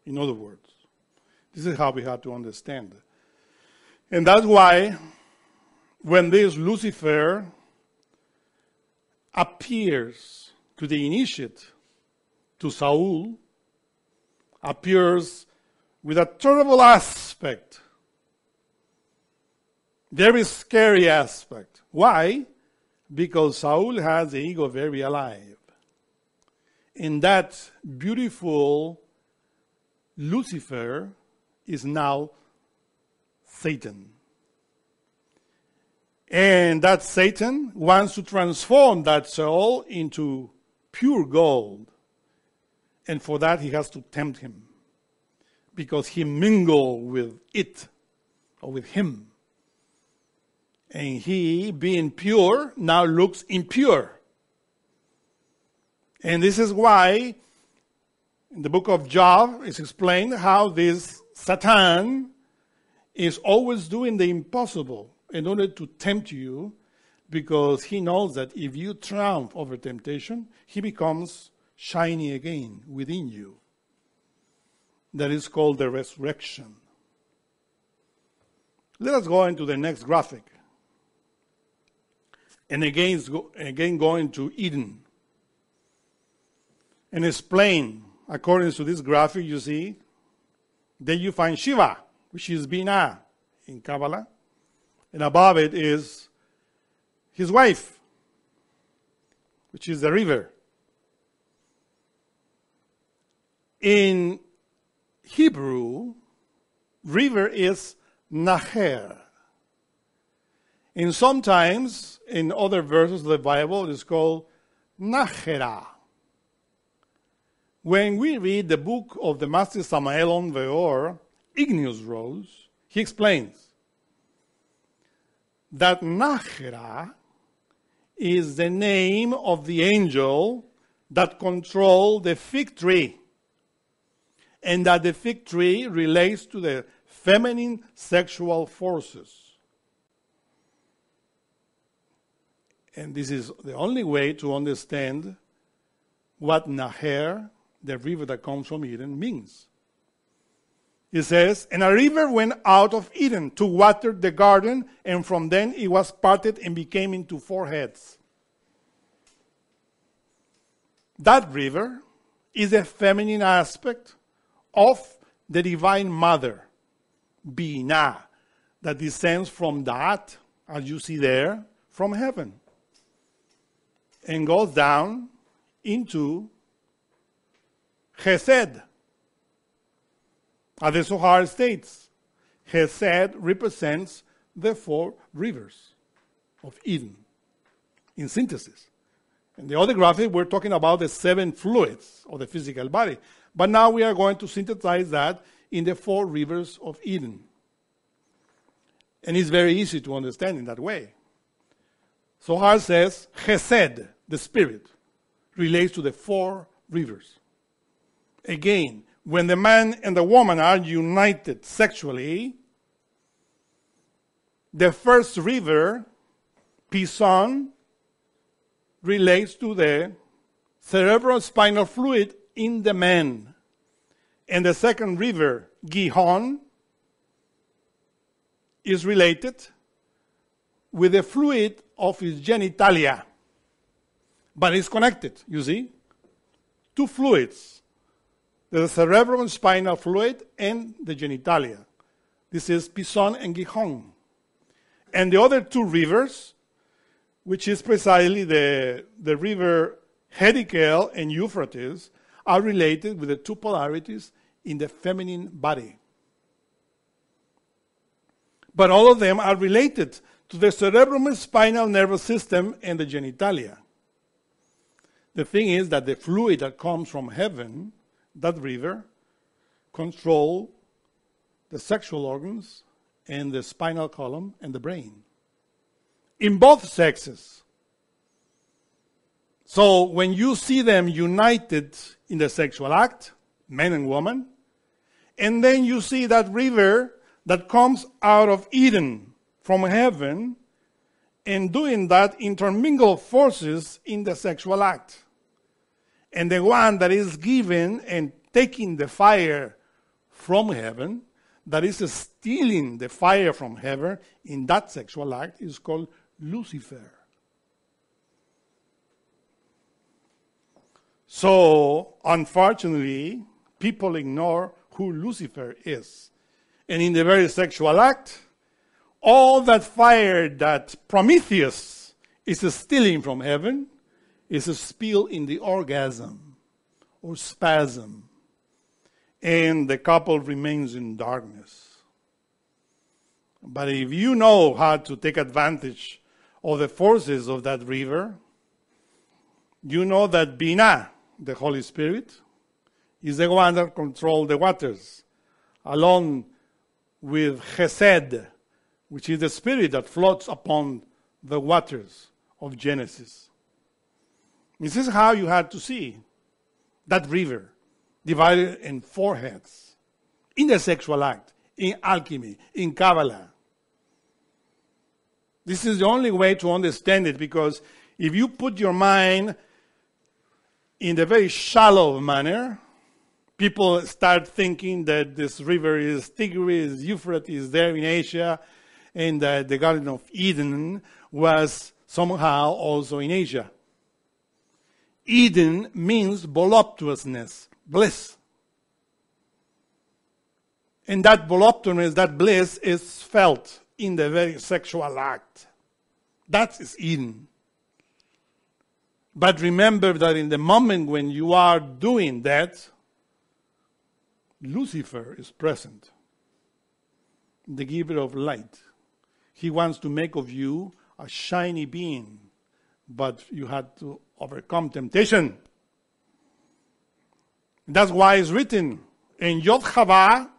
In other words, this is how we have to understand. And that's why when this Lucifer appears to the initiate, to Saul, appears with a terrible aspect, very scary aspect. Why? Because Saul has the ego very alive. And that beautiful Lucifer is now Satan. And that Satan wants to transform that soul into pure gold. And for that he has to tempt him, because he mingled with it, or with him. And he, being pure, now looks impure. And this is why in the book of Job is explained how this Satan is always doing the impossible in order to tempt you, because he knows that if you triumph over temptation, he becomes shiny again within you. That is called the resurrection. Let us go into the next graphic. And again going to Eden. And explain, according to this graphic, you see, there you find Shiva, which is Binah in Kabbalah. And above it is his wife, which is the river. In Hebrew, river is Naher. And sometimes in other verses of the Bible, it is called Naherah. When we read the book of the Master Samael Aun Weor, Igneous Rose, he explains that Naherah is the name of the angel that controlled the fig tree, and that the fig tree relates to the feminine sexual forces. And this is the only way to understand what Naher, the river that comes from Eden, means. It says, "And a river went out of Eden to water the garden, and from then it was parted and became into four heads." That river is a feminine aspect of the Divine Mother, Binah, that descends from Da'at, as you see there, from heaven, and goes down into Chesed. As the Zohar states, Chesed represents the four rivers of Eden, in synthesis. In the other graphic, we're talking about the seven fluids of the physical body. But now we are going to synthesize that in the four rivers of Eden. And it's very easy to understand in that way. Zohar says, Chesed, the spirit, relates to the four rivers. Again, when the man and the woman are united sexually, the first river, Pison, relates to the cerebrospinal fluid in the man. And the second river, Gihon, is related with the fluid of his genitalia. But it's connected, you see? Two fluids, the cerebrospinal fluid and the genitalia. This is Pison and Gihon. And the other two rivers, which is precisely the river Hiddekel and Euphrates, are related with the two polarities in the feminine body. But all of them are related to the cerebrospinal nervous system and the genitalia. The thing is that the fluid that comes from heaven, that river, controls the sexual organs and the spinal column and the brain, in both sexes. So when you see them united in the sexual act, man and woman, and then you see that river that comes out of Eden from heaven, and doing that intermingle forces in the sexual act. And the one that is given and taking the fire from heaven, that is stealing the fire from heaven in that sexual act, is called Lucifer. So, unfortunately, people ignore who Lucifer is. And in the very sexual act, all that fire that Prometheus is stealing from heaven is spilled in the orgasm or spasm. and the couple remains in darkness. But if you know how to take advantage of the forces of that river, you know that Binah, the Holy Spirit, is the one that controls the waters, along with Chesed, which is the spirit that floats upon the waters of Genesis. This is how you had to see that river divided in four heads, in the sexual act, in alchemy, in Kabbalah. This is the only way to understand it, because if you put your mind in a very shallow manner, people start thinking that this river is Tigris, Euphrates, there in Asia, and that the Garden of Eden was somehow also in Asia. Eden means voluptuousness, bliss. And that voluptuousness, that bliss, is felt in the very sexual act. That is Eden. But remember that in the moment when you are doing that, Lucifer is present, the giver of light. He wants to make of you a shiny being, but you had to overcome temptation. That's why it's written in Yod-He-Vav-He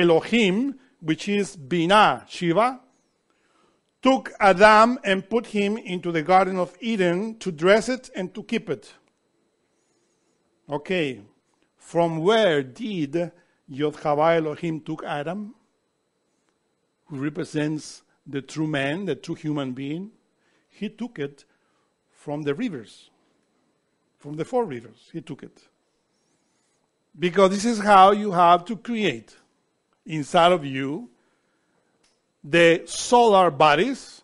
Elohim, which is Binah, Shiva, took Adam and put him into the Garden of Eden to dress it and to keep it. Okay, from where did Yod-He-Vav-He Elohim took Adam, who represents the true man, the true human being? He took it from the rivers, from the four rivers. He took it. Because this is how you have to create inside of you the solar bodies,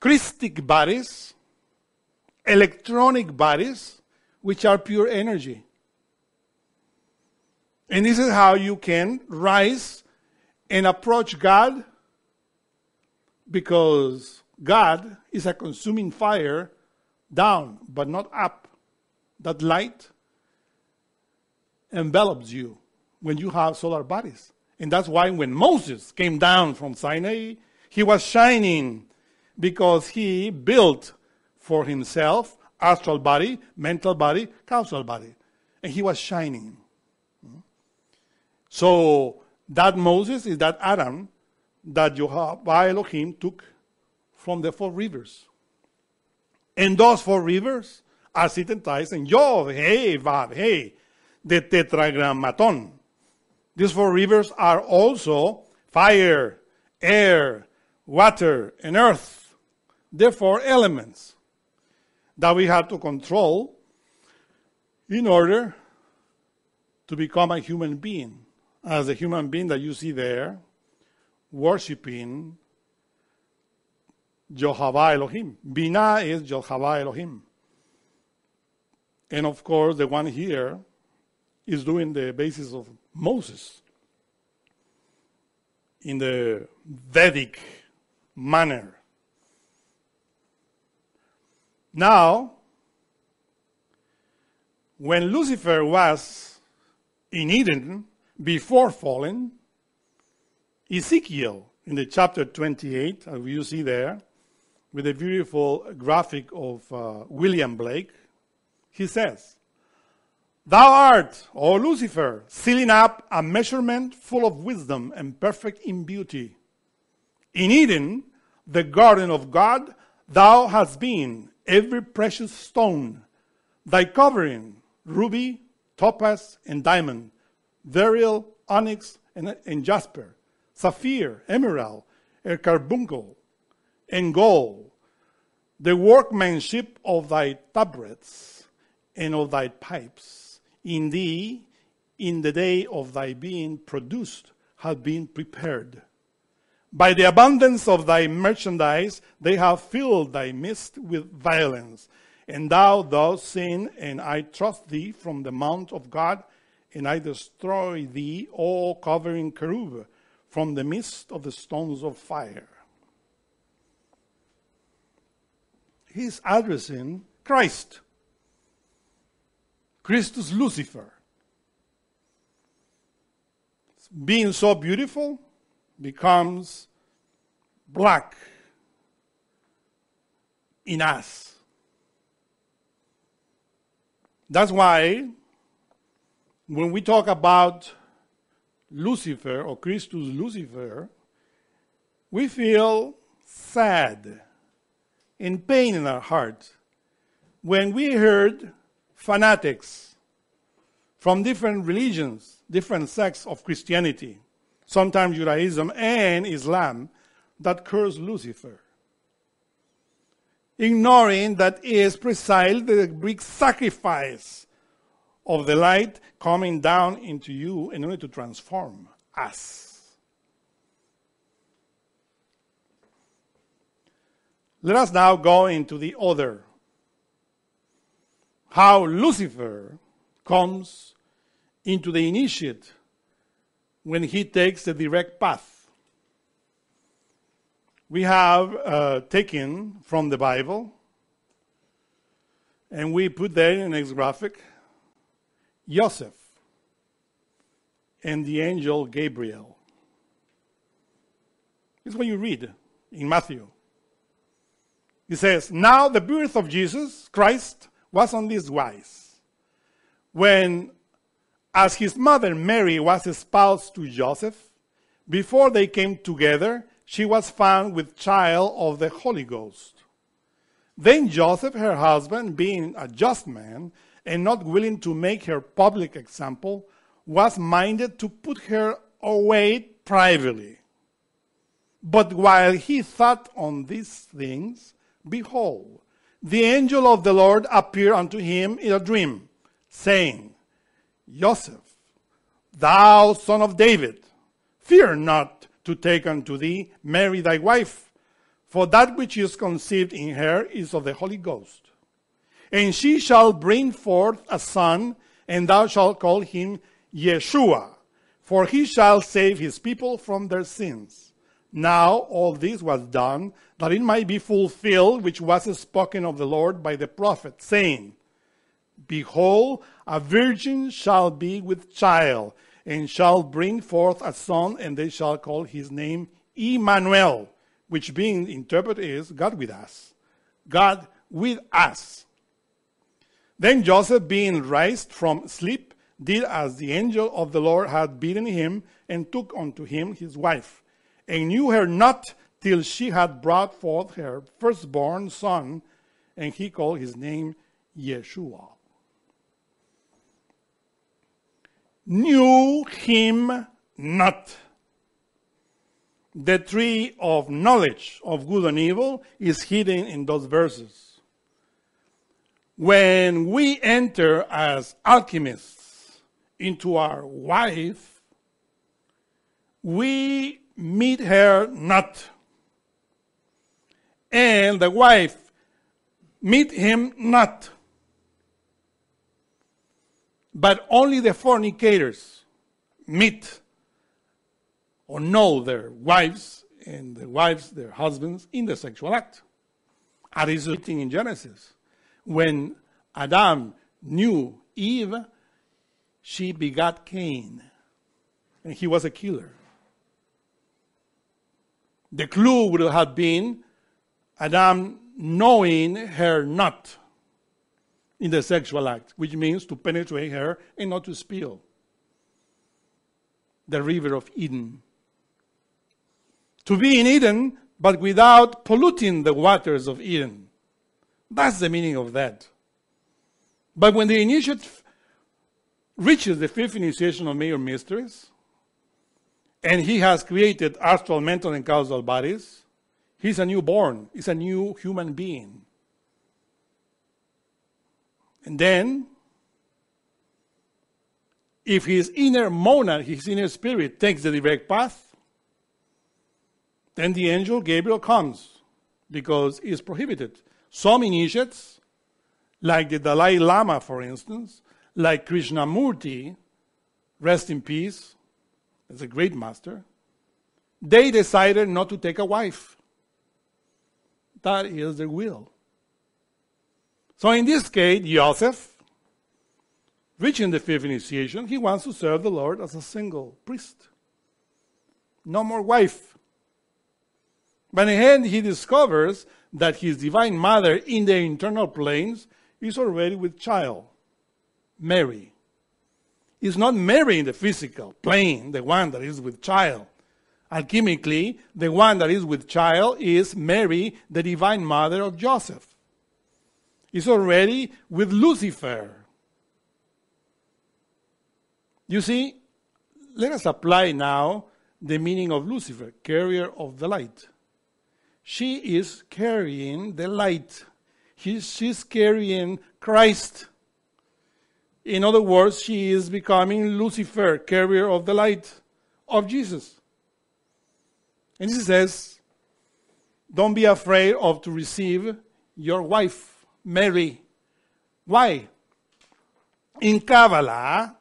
Christic bodies, electronic bodies, which are pure energy. And this is how you can rise and approach God, because God is a consuming fire down, but not up. That light envelops you when you have solar bodies. And that's why when Moses came down from Sinai, he was shining, because he built for himself astral body, mental body, causal body. And he was shining. So that Moses is that Adam that Yehovah Elohim took from the four rivers. And those four rivers are synthesized in Yod-He-Vav-He, the Tetragrammaton. These four rivers are also fire, air, water, and earth. They're four elements that we have to control in order to become a human being. As a human being that you see there, worshipping Yehovah Elohim. Binah is Yehovah Elohim. And of course, the one here is doing the basis of Moses in the Vedic manner. Now, when Lucifer was in Eden before falling, Ezekiel in the chapter 28, as you see there, with a beautiful graphic of William Blake, he says, "Thou art, O Lucifer, sealing up a measurement full of wisdom and perfect in beauty. In Eden, the garden of God, thou hast been every precious stone, thy covering, ruby, topaz, and diamond, beryl, onyx, and jasper, sapphire, emerald, and carbuncle, and gold, the workmanship of thy tabrets and of thy pipes. In thee, in the day of thy being produced, have been prepared. By the abundance of thy merchandise, they have filled thy midst with violence. And thou sin, and I thrust thee from the mount of God, and I destroy thee, O covering cherub, from the midst of the stones of fire." He's addressing Christ. Christus Lucifer. being so beautiful becomes black in us. That's why when we talk about Lucifer or Christus Lucifer, we feel sad and pain in our hearts when we heard fanatics from different religions, different sects of Christianity, sometimes Judaism and Islam, that curse Lucifer, ignoring that is precisely the Greek sacrifice of the light coming down into you in order to transform us. Let us now go into the other, how Lucifer comes into the initiate when he takes the direct path. We have taken from the Bible, and we put there in the next graphic, Joseph and the angel Gabriel. This is what you read in Matthew. It says, "Now the birth of Jesus Christ was on this wise. When, as his mother Mary was espoused to Joseph, before they came together, she was found with child of the Holy Ghost. Then Joseph, her husband, being a just man and not willing to make her public example, was minded to put her away privately. But while he thought on these things, behold, the angel of the Lord appeared unto him in a dream, saying, Joseph, thou son of David, fear not to take unto thee Mary thy wife, for that which is conceived in her is of the Holy Ghost. And she shall bring forth a son, and thou shalt call him Yeshua, for he shall save his people from their sins. Now all this was done, that it might be fulfilled which was spoken of the Lord by the prophet, saying, Behold, a virgin shall be with child, and shall bring forth a son, and they shall call his name Emmanuel, which being interpreted is God with us. God with us. Then Joseph, being raised from sleep, did as the angel of the Lord had bidden him, and took unto him his wife, and knew her not till she had brought forth her firstborn son, and he called his name Yeshua. Knew him not. The tree of knowledge of good and evil is hidden in those verses. When we enter as alchemists into our wife, we meet her not. And the wife meet him not. But only the fornicators meet or know their wives and the wives their husbands in the sexual act. As is written in Genesis, when Adam knew Eve, she begot Cain, and he was a killer. The clue would have been Adam knowing her not in the sexual act, which means to penetrate her and not to spill the river of Eden. To be in Eden, but without polluting the waters of Eden. That's the meaning of that. But when the initiate reaches the fifth initiation of major mysteries, and he has created astral, mental, and causal bodies, he's a newborn, he's a new human being. And then, if his inner monad, his inner spirit, takes the direct path, then the angel Gabriel comes, because it's prohibited. Some initiates, like the Dalai Lama, for instance, like Krishnamurti, rest in peace, as a great master, they decided not to take a wife. That is their will. So in this case, Joseph, reaching the fifth initiation, he wants to serve the Lord as a single priest. no more wife. But again, he discovers that his divine mother in the internal planes is already with child, Mary. It's not Mary in the physical plane, the one that is with child. Alchemically, the one that is with child is Mary, the divine mother of Joseph. It's already with Lucifer. You see, let us apply now the meaning of Lucifer, carrier of the light. She is carrying the light. She's carrying Christ. In other words, she is becoming Lucifer, carrier of the light of Jesus. And he says, don't be afraid of to receive your wife, Mary. Why? In Kabbalah,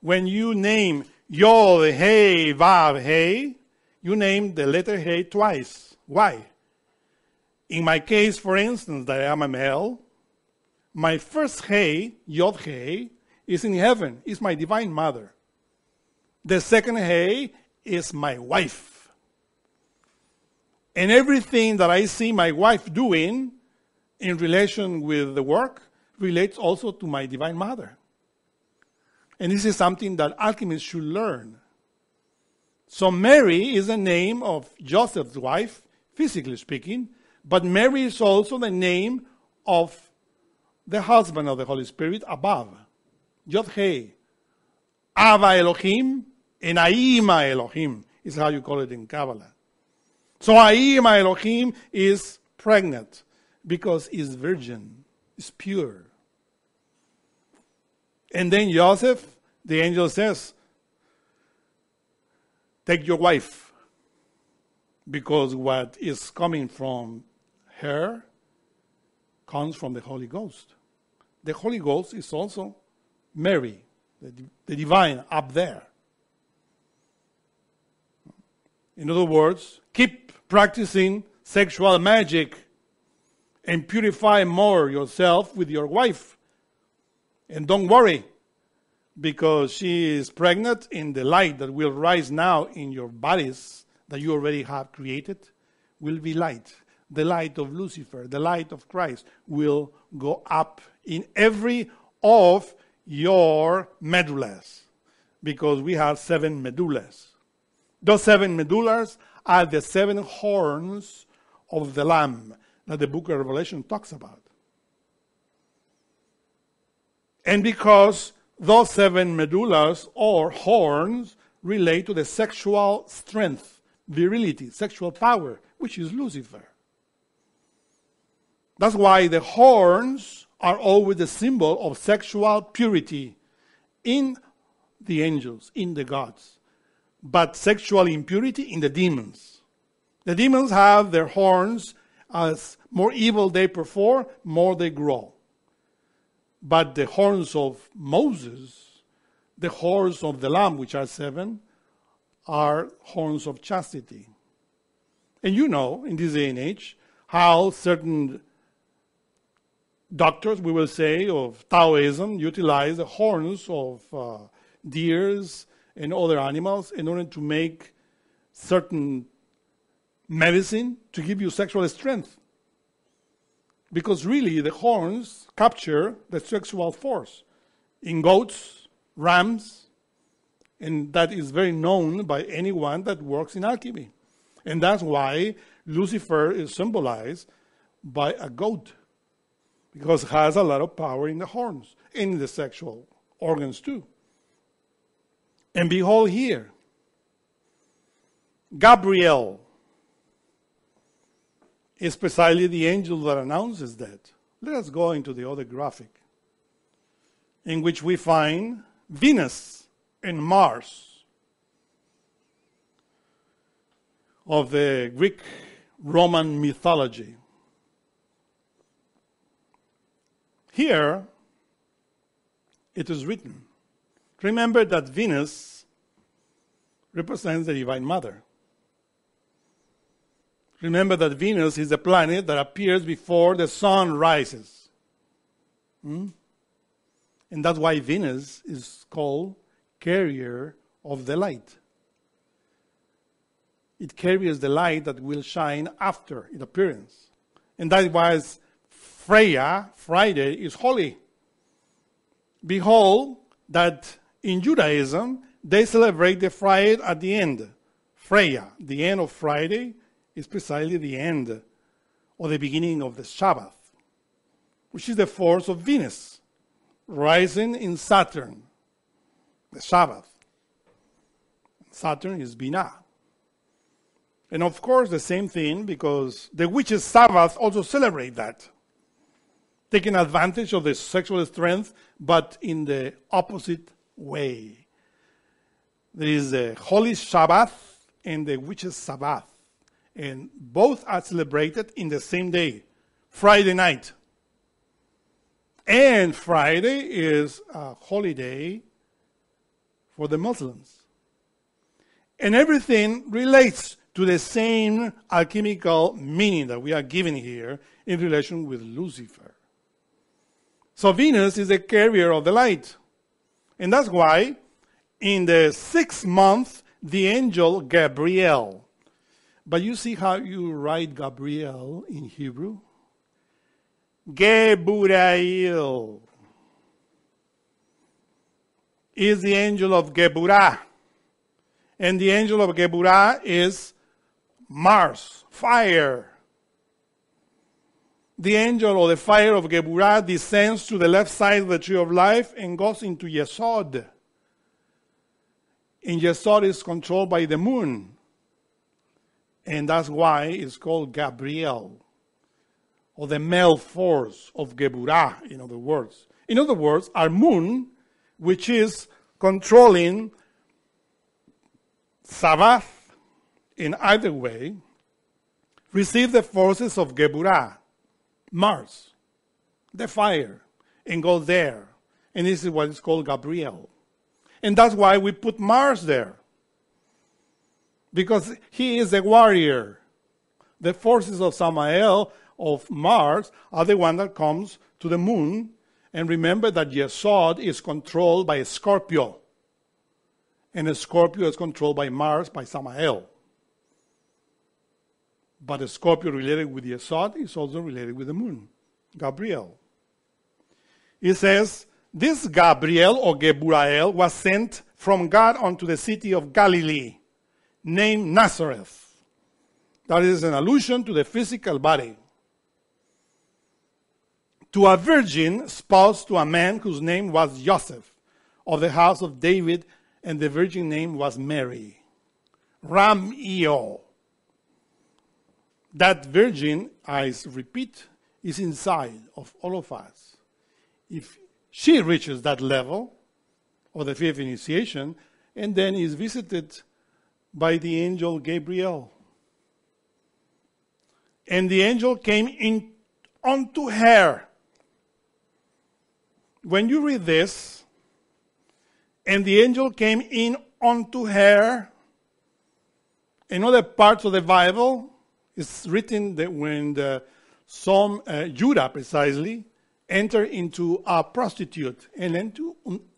when you name Yod-He-Vav-He, you name the letter He twice. Why? In my case, for instance, that I am a male, my first He, Yod He, is in heaven, is my divine mother. The second He is my wife. And everything that I see my wife doing in relation with the work relates also to my divine mother. And this is something that alchemists should learn. So Mary is the name of Joseph's wife, physically speaking, but Mary is also the name of the husband of the Holy Spirit above. Yod-He. Ava Elohim and Aima Elohim is how you call it in Kabbalah. So Aima Elohim is pregnant because is virgin, is pure. And then Joseph, the angel says, take your wife, because what is coming from her comes from the Holy Ghost. The Holy Ghost is also Mary, the divine up there. In other words, keep practicing sexual magic and purify more yourself with your wife. And don't worry, because she is pregnant in the light that will rise now in your bodies that you already have created, will be light. The light of Lucifer, the light of Christ will go up in every of your medullas, because we have 7 medullas. Those 7 medullas are the 7 horns of the Lamb that the book of Revelation talks about. And because those 7 medullas or horns relate to the sexual strength, virility, sexual power, which is Lucifer. That's why the horns are always the symbol of sexual purity in the angels, in the gods, but sexual impurity in the demons. The demons have their horns. As more evil they perform, more they grow. But the horns of Moses, the horns of the Lamb, which are 7, are horns of chastity. And you know, in this day and age, how certain doctors, we will say, of Taoism utilize the horns of deers and other animals in order to make certain medicine to give you sexual strength. Because really, the horns capture the sexual force in goats, rams, and that is very known by anyone that works in alchemy. And that's why Lucifer is symbolized by a goat, because it has a lot of power in the horns, in the sexual organs too. And behold here, Gabriel is precisely the angel that announces that. Let us go into the other graphic, in which we find Venus and Mars of the Greek Roman mythology. Here it is written. Remember that Venus represents the Divine Mother. Remember that Venus is a planet that appears before the sun rises. And that's why Venus is called carrier of the light. it carries the light that will shine after its appearance. And that was Freya, Friday, is holy. Behold, that in Judaism, they celebrate the Friday at the end. Freya, the end of Friday, is precisely the end or the beginning of the Shabbat, which is the force of Venus, rising in Saturn, the Shabbat. Saturn is Binah. And of course, the same thing, because the witches' Sabbath also celebrate that, taking advantage of the sexual strength, but in the opposite way. There is the Holy Shabbat and the witches' Sabbath, and both are celebrated in the same day, Friday night. And Friday is a holiday for the Muslims. And everything relates to the same alchemical meaning that we are given here in relation with Lucifer. So Venus is a carrier of the light. And that's why in the 6th month, the angel Gabriel. But you see how you write Gabriel in Hebrew? Geburah is the angel of Geburah. And the angel of Geburah is Mars, fire. The angel or the fire of Geburah descends to the left side of the Tree of Life and goes into Yesod. And Yesod is controlled by the moon. And that's why it's called Gabriel, or the male force of Geburah, in other words. In other words, our moon, which is controlling Sabbath, in either way, receives the forces of Geburah, Mars, the fire, and goes there. And this is what is called Gabriel. And that's why we put Mars there, because he is a warrior. The forces of Samael, of Mars, are the one that comes to the moon. And remember that Yesod is controlled by Scorpio. And a Scorpio is controlled by Mars, by Samael. But a Scorpio related with Yesod is also related with the moon, Gabriel. It says, this Gabriel or Geburael was sent from God unto the city of Galilee, named Nazareth. That is an allusion to the physical body, to a virgin spouse to a man whose name was Joseph, of the house of David, and the virgin name was Mary. Ram-eo. That virgin, I repeat, is inside of all of us. If she reaches that level of the fifth initiation, and then is visited by the angel Gabriel. And the angel came in unto her. When you read this, and the angel came in unto her, in other parts of the Bible, it's written that when Judah precisely entered into a prostitute and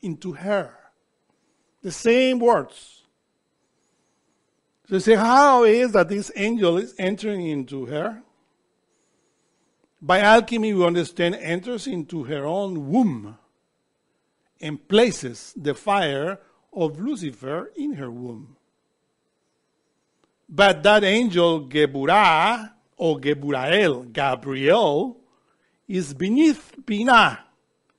into her. The same words. So you say, how is that this angel is entering into her? By alchemy, we understand enters into her own womb and places the fire of Lucifer in her womb. But that angel Geburah, or Geburael, Gabriel, is beneath Binah,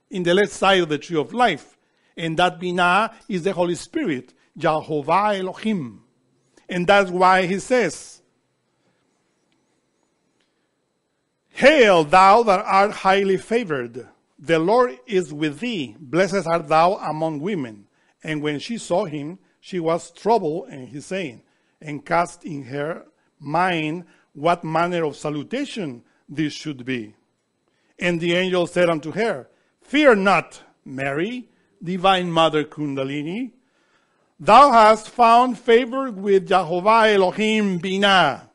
in the left side of the Tree of Life. And that Binah is the Holy Spirit, Jehovah Elohim. And that's why he says, Hail, thou that art highly favored, the Lord is with thee, blessed art thou among women. And when she saw him, she was troubled, and he's saying, and cast in her mind what manner of salutation this should be. And the angel said unto her, Fear not, Mary, divine mother Kundalini. Thou hast found favor with Jehovah Elohim Binah.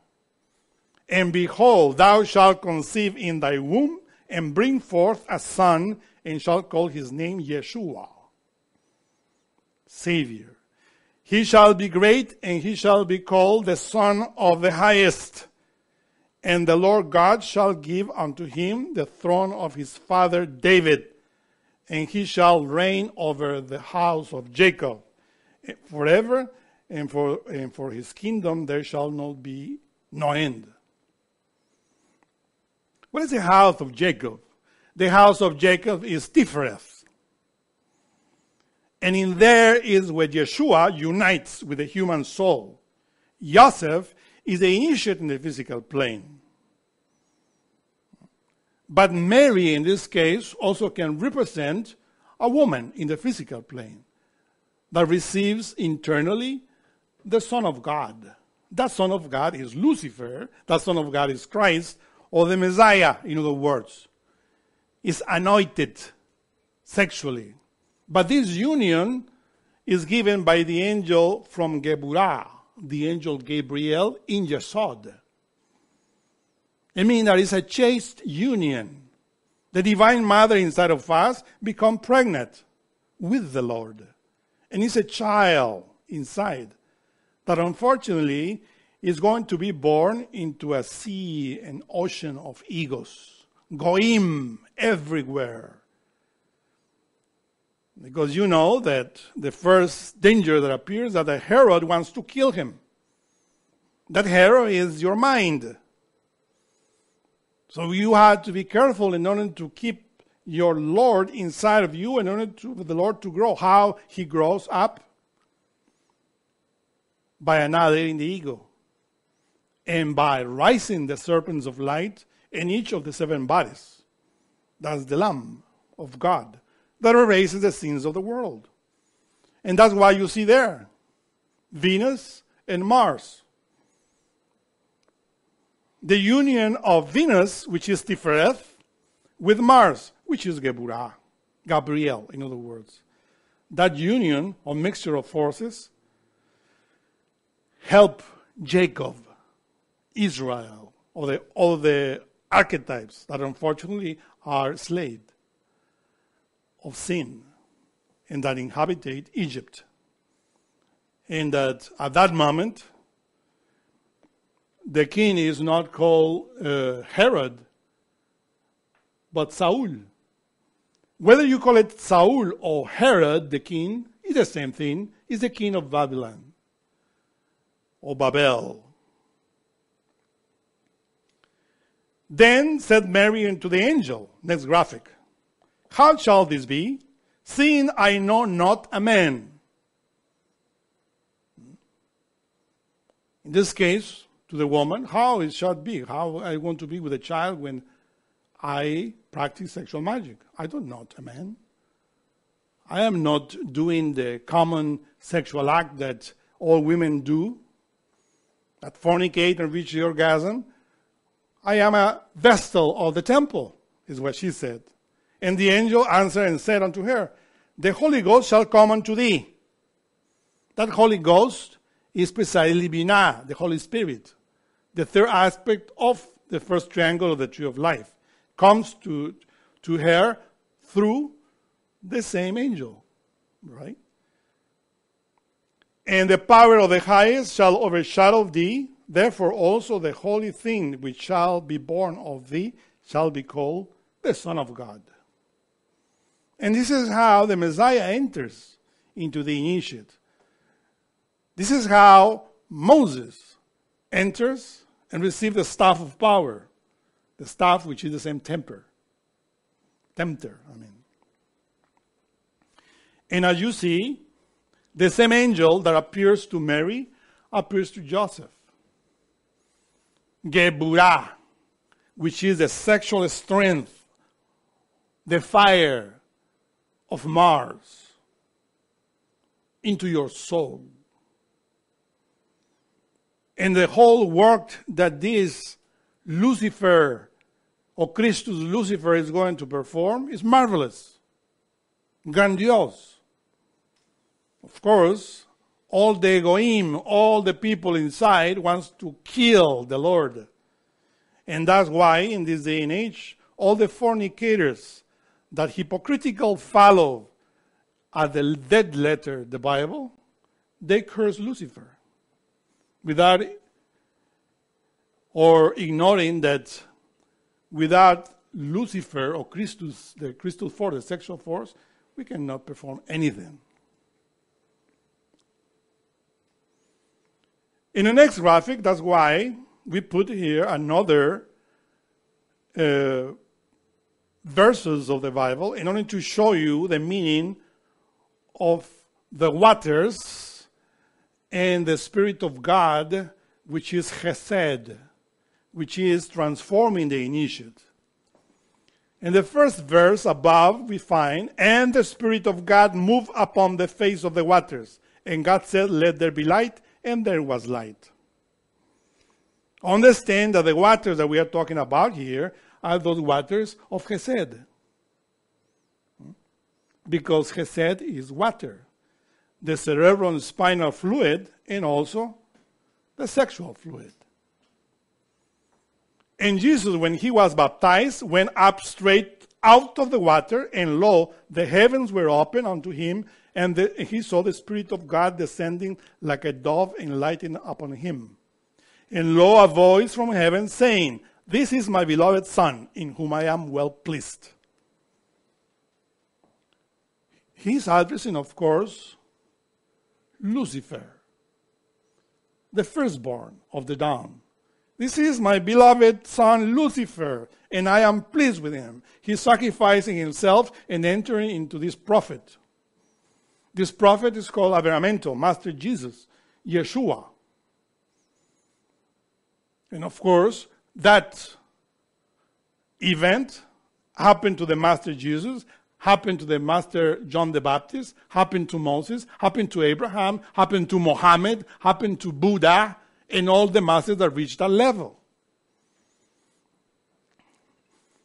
And behold, thou shalt conceive in thy womb, and bring forth a son, and shalt call his name Yeshua, Savior. He shall be great, and he shall be called the Son of the Highest. And the Lord God shall give unto him the throne of his father David, and he shall reign over the house of Jacob forever, and for his kingdom there shall not be no end. What is the house of Jacob? The house of Jacob is Tifereth. And in there is where Yeshua unites with the human soul. Yosef is the initiate in the physical plane. But Mary, in this case, also can represent a woman in the physical plane that receives internally the Son of God. That Son of God is Lucifer. That Son of God is Christ, or the Messiah, in other words. Is anointed sexually. But this union is given by the angel from Geburah, the angel Gabriel in Yesod. I mean, there is a chaste union. The Divine Mother inside of us become pregnant with the Lord. And it's a child inside that unfortunately is going to be born into a sea and ocean of egos. Goim everywhere. Because you know that the first danger that appears is that a Herod wants to kill him. That Herod is your mind. So you have to be careful in order to keep your Lord inside of you, in order for the Lord to grow. How he grows up? By annihilating the ego. And by rising the serpents of light in each of the seven bodies. That's the Lamb of God that erases the sins of the world. And that's why you see there Venus and Mars. The union of Venus, which is Tifereth, with Mars, which is Geburah, Gabriel, in other words. That union, or mixture of forces, help Jacob, Israel, or all the archetypes that unfortunately are slayed of sin, and that inhabitate Egypt. And that at that moment, the king is not called Herod, but Saul. Whether you call it Saul or Herod, the king, is the same thing. Is the king of Babylon or Babel. Then said Mary unto the angel, next graphic, how shall this be, seeing I know not a man? In this case, to the woman, how it shall be, how I want to be with a child when I practice sexual magic. I don't know a man. I am not doing the common sexual act that all women do, that fornicate and reach the orgasm. I am a vestal of the temple, is what she said. And the angel answered and said unto her, the Holy Ghost shall come unto thee. That Holy Ghost is precisely Binah, the Holy Spirit. The third aspect of the first triangle of the Tree of Life comes to her through the same angel, right? And the power of the Highest shall overshadow thee. Therefore also the holy thing which shall be born of thee shall be called the Son of God. And this is how the Messiah enters into the initiate. This is how Moses enters and receives the staff of power. The staff which is the same tempter, I mean. And as you see, the same angel that appears to Mary appears to Joseph. Geburah, which is the sexual strength, the fire of Mars into your soul. And the whole work that this Lucifer or Christus Lucifer is going to perform is marvelous, grandiose. Of course, all the Goim, all the people inside wants to kill the Lord. And that's why in this day and age, all the fornicators that hypocritical follow at the dead letter, the Bible, they curse Lucifer without, or ignoring that without Lucifer or Christus, the Christus force, the sexual force, we cannot perform anything. In the next graphic, that's why we put here another verses of the Bible in order to show you the meaning of the waters and the Spirit of God, which is Chesed, which is transforming the initiate. In the first verse above, we find, "And the Spirit of God moved upon the face of the waters, and God said, Let there be light, and there was light." Understand that the waters that we are talking about here are those waters of Chesed, because Chesed is water, the cerebral and spinal fluid, and also the sexual fluid. And Jesus, when he was baptized, went up straight out of the water, and lo, the heavens were opened unto him, and he saw the Spirit of God descending like a dove and lighting upon him. And lo, a voice from heaven saying, "This is my beloved Son, in whom I am well pleased." He's addressing, of course, Lucifer, the firstborn of the dawn. "This is my beloved son Lucifer, and I am pleased with him." He's sacrificing himself and entering into this prophet. This prophet is called Averramento, Master Jesus, Yeshua. And of course, that event happened to the Master Jesus, happened to the Master John the Baptist, happened to Moses, happened to Abraham, happened to Mohammed, happened to Buddha, and all the masters that reached that level.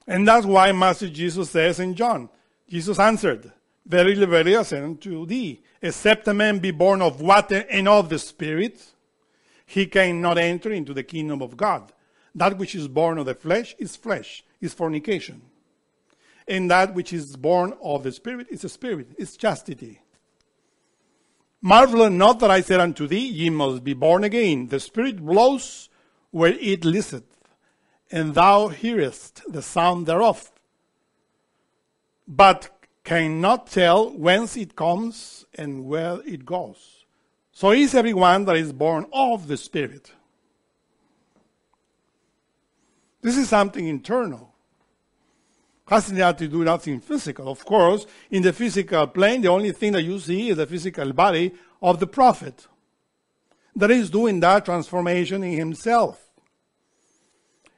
And that's why Master Jesus says in John, Jesus answered, "Verily, verily, I say unto thee, except a man be born of water and of the Spirit, he cannot enter into the kingdom of God. That which is born of the flesh, is fornication. And that which is born of the Spirit, is chastity. Marvel not that I said unto thee, ye must be born again. The Spirit blows where it listeth, and thou hearest the sound thereof, but cannot tell whence it comes and where it goes. So is everyone that is born of the Spirit." This is something internal. Has not to do nothing physical. Of course, in the physical plane, the only thing that you see is the physical body of the prophet that is doing that transformation in himself.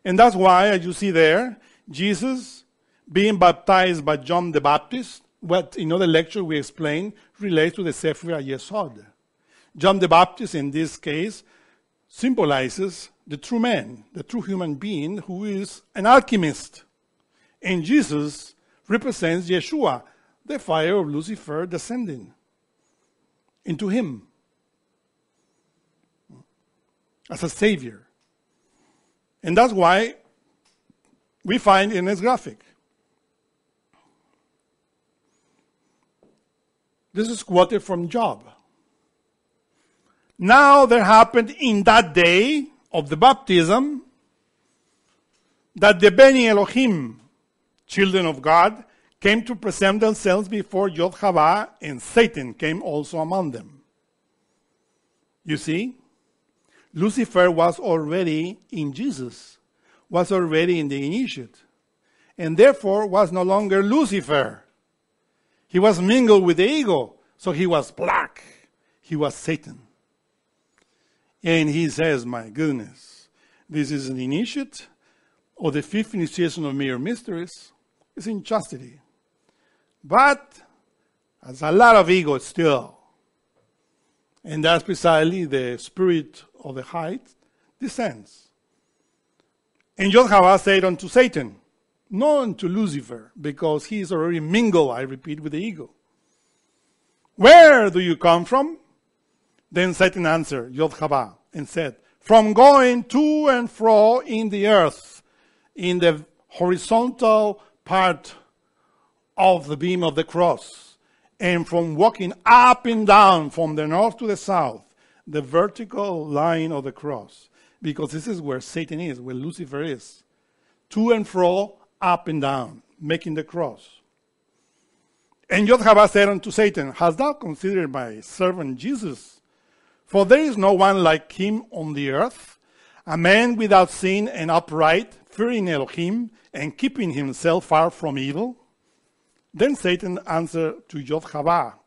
And that's why, as you see there, Jesus being baptized by John the Baptist, what in other lecture we explained, relates to the Sephiroth Yesod. John the Baptist, in this case, symbolizes the true man, the true human being who is an alchemist. And Jesus represents Yeshua, the fire of Lucifer descending into him as a savior. And that's why we find in this graphic. This is quoted from Job. "Now there happened in that day of the baptism that the Beni Elohim, children of God, came to present themselves before Yod-He-Vav-He, and Satan came also among them." You see, Lucifer was already in Jesus, was already in the initiate, and therefore was no longer Lucifer. He was mingled with the ego, so he was black. He was Satan. And he says, "My goodness, this is an initiate, or the fifth initiation of mere mysteries, is in chastity, but has a lot of ego still." And that's precisely the spirit of the height descends. "And Yod-He-Vav-He said unto Satan," not unto Lucifer, because he is already mingled, I repeat, with the ego, "Where do you come from?" Then Satan answered Yod-He-Vav-He and said, "From going to and fro in the earth, in the horizontal part of the beam of the cross, and from walking up and down from the north to the south, the vertical line of the cross, because this is where Satan is, where Lucifer is, to and fro, up and down, making the cross. And Yod-He-Vav-He said unto Satan, "Hast thou considered my servant Jesus? For there is no one like him on the earth, a man without sin and upright, fearing Elohim and keeping himself far from evil." Then Satan answered to Yod-He-Vav-He,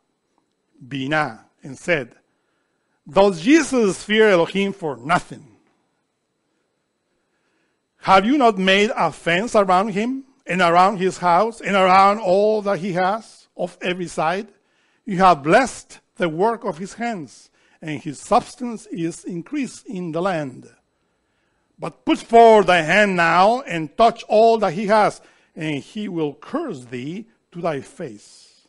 Binah, and said, "Does Jesus fear Elohim for nothing? Have you not made a fence around him, and around his house, and around all that he has, of every side? You have blessed the work of his hands, and his substance is increased in the land. But put forth thy hand now, and touch all that he has, and he will curse thee to thy face."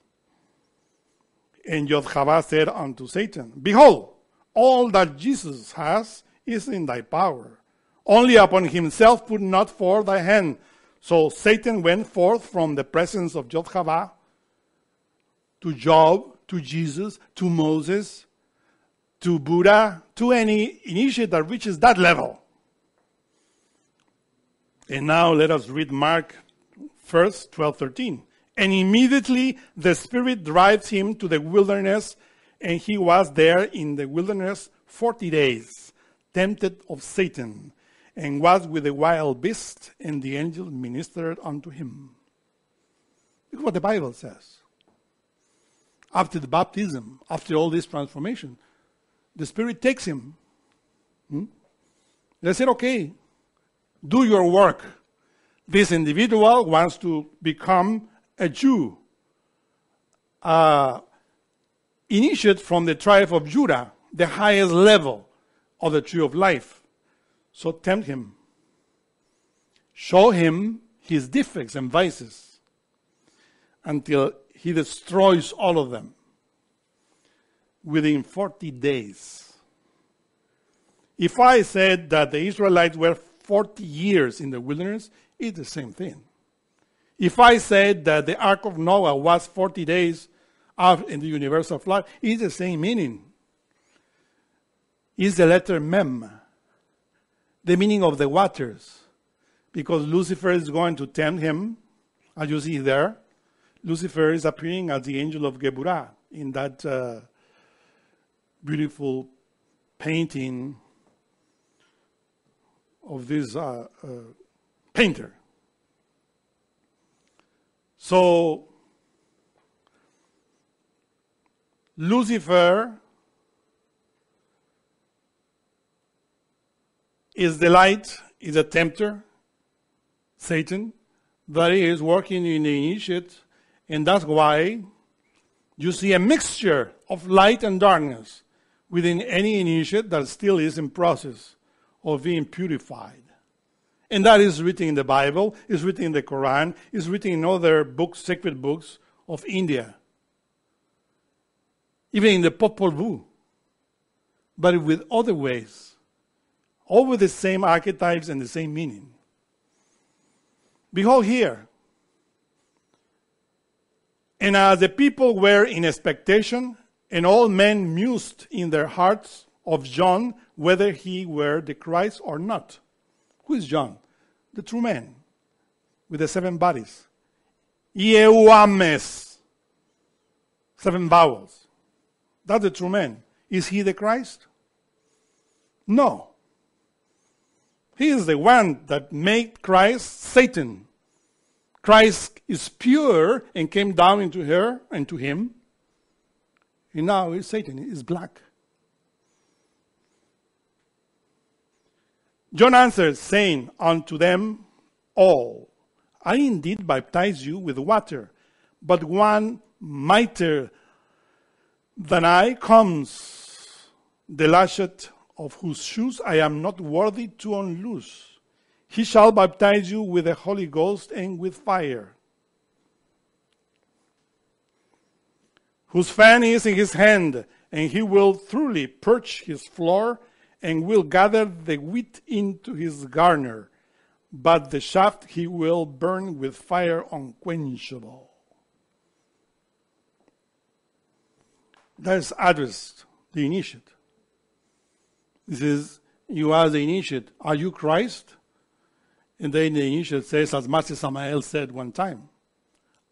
And Yod-He-Vav-He said unto Satan, "Behold, all that Jesus has is in thy power. Only upon himself put not forth thy hand." So Satan went forth from the presence of Yod-He-Vav-He to Job, to Jesus, to Moses, to Buddha, to any initiate that reaches that level. And now let us read Mark 1st, 12:13. "And immediately the Spirit drives him to the wilderness, and he was there in the wilderness 40 days, tempted of Satan, and was with the wild beast, and the angel ministered unto him." Look what the Bible says. After the baptism, after all this transformation, the Spirit takes him. They said, "Okay, do your work. This individual wants to become a Jew, initiate from the tribe of Judah, the highest level of the Tree of Life. So tempt him. Show him his defects and vices until he destroys all of them within 40 days. If I said that the Israelites were 40 years in the wilderness, it's the same thing. If I said that the Ark of Noah was 40 days out in the universe of life, it's the same meaning. Is the letter Mem, the meaning of the waters, because Lucifer is going to tempt him, as you see there. Lucifer is appearing as the angel of Geburah in that beautiful painting of this painter. So Lucifer is the light, is a tempter, Satan, that is working in the initiate, and that's why you see a mixture of light and darkness within any initiate that still is in process of being purified. And that is written in the Bible, is written in the Quran, is written in other books, sacred books of India, even in the Popol Vuh, but with other ways, all with the same archetypes and the same meaning. Behold here, "And as the people were in expectation, and all men mused in their hearts of John, whether he were the Christ or not." Who is John? The true man, with the seven bodies. Yeuames, seven vowels. That's the true man. Is he the Christ? No. He is the one that made Christ Satan. Christ is pure and came down into her and to him. And now is Satan, is black. "John answered, saying unto them all, I indeed baptize you with water, but one mightier than I comes, the latchet of whose shoes I am not worthy to unloose. He shall baptize you with the Holy Ghost and with fire, whose fan is in his hand, and he will thoroughly purge his floor, and will gather the wheat into his garner, but the shaft he will burn with fire unquenchable." That is addressed, the initiate. This is, you are the initiate. Are you Christ? And then the initiate says, as Master Samael said one time,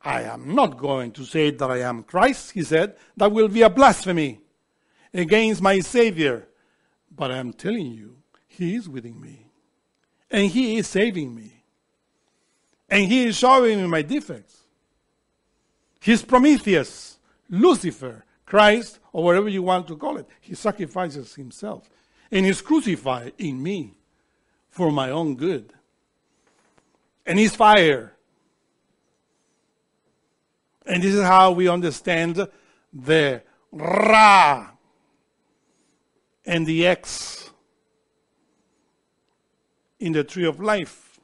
I am not going to say that I am Christ, he said. That will be a blasphemy against my Savior. But I am telling you, he is within me. And he is saving me. And he is showing me my defects. He is Prometheus, Lucifer, Christ, or whatever you want to call it. He sacrifices himself. And is crucified in me for my own good. And he's fire. And this is how we understand the Ra and the X in the Tree of Life.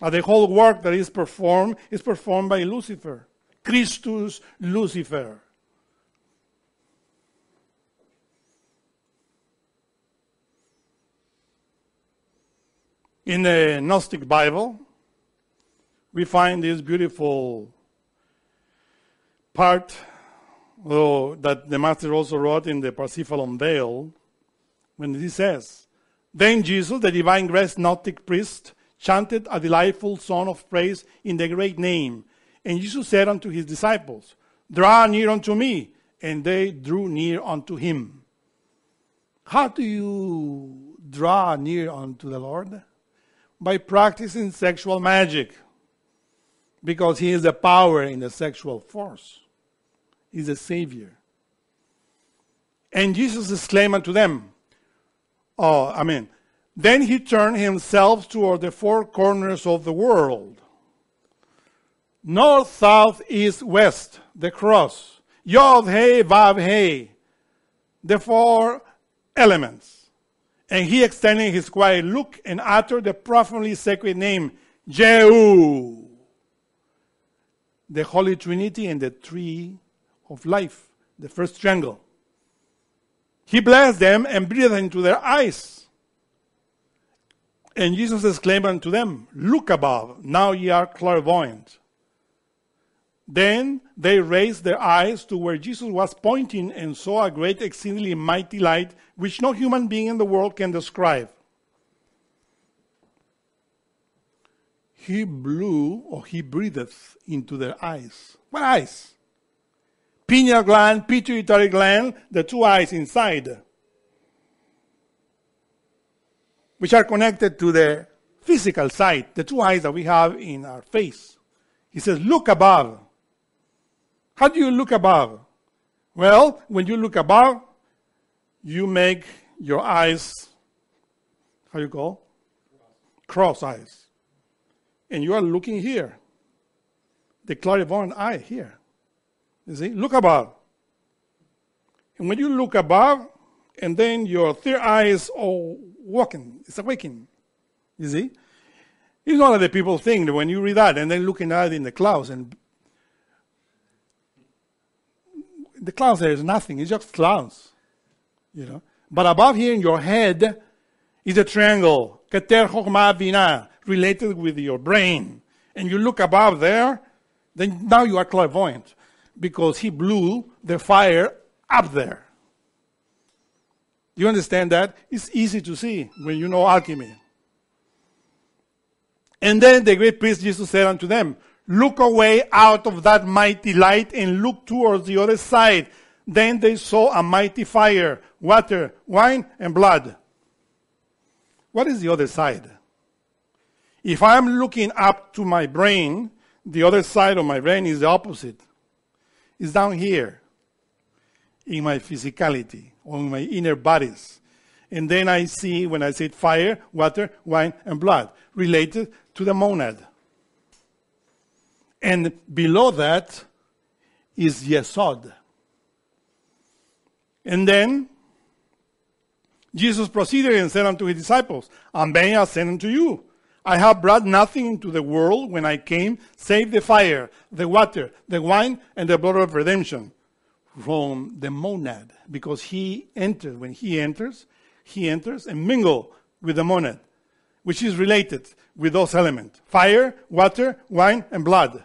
The whole work that is performed by Lucifer. Christus Lucifer. In the Gnostic Bible, we find this beautiful part that the Master also wrote in the Parsifal Unveiled, when he says, then Jesus, the divine grace Gnostic priest, chanted a delightful song of praise in the great name. And Jesus said unto his disciples, draw near unto me. And they drew near unto him. How do you draw near unto the Lord? By practicing sexual magic. Because he is the power in the sexual force. He is the Savior. And Jesus exclaimed unto them, then he turned himself toward the four corners of the world. North, south, east, west, the cross. Yod-He-Vav-He, the four elements. And he extended his quiet look and uttered the profoundly sacred name, Jehu. The Holy Trinity and the Tree of Life, the first triangle. He blessed them and breathed into their eyes. And Jesus exclaimed unto them, look above, now ye are clairvoyant. Then they raised their eyes to where Jesus was pointing and saw a great, exceedingly mighty light, which no human being in the world can describe. He blew, or he breatheth into their eyes. What eyes? Pineal gland, pituitary gland, the two eyes inside, which are connected to the physical side, the two eyes that we have in our face. He says, look above. How do you look above? Well, when you look above, you make your eyes, how you call? Cross eyes. And you are looking here. The clairvoyant eye here. You see? Look above. And when you look above, and then your third eye is walking. It's awakened. You see? It's not that the people think that when you read that, and then looking at it in the clouds, and the clouds, there is nothing. It's just clouds. You know? But above here in your head is a triangle. Keter, Chokmah, Binah. Related with your brain, and you look above there, then now you are clairvoyant, because he blew the fire up there. You understand that? It's easy to see when you know alchemy. And then the great priest Jesus said unto them, look away out of that mighty light and look towards the other side. Then they saw a mighty fire, water, wine, and blood. What is the other side? If I'm looking up to my brain, the other side of my brain is the opposite. It's down here, in my physicality, or in my inner bodies. And then I see, when I say fire, water, wine, and blood, related to the monad. And below that is Yesod. And then Jesus proceeded and said unto his disciples, Amen, I say unto you, I have brought nothing into the world when I came, save the fire, the water, the wine, and the blood of redemption from the monad. Because he enters, when he enters and mingles with the monad, which is related with those elements. Fire, water, wine, and blood.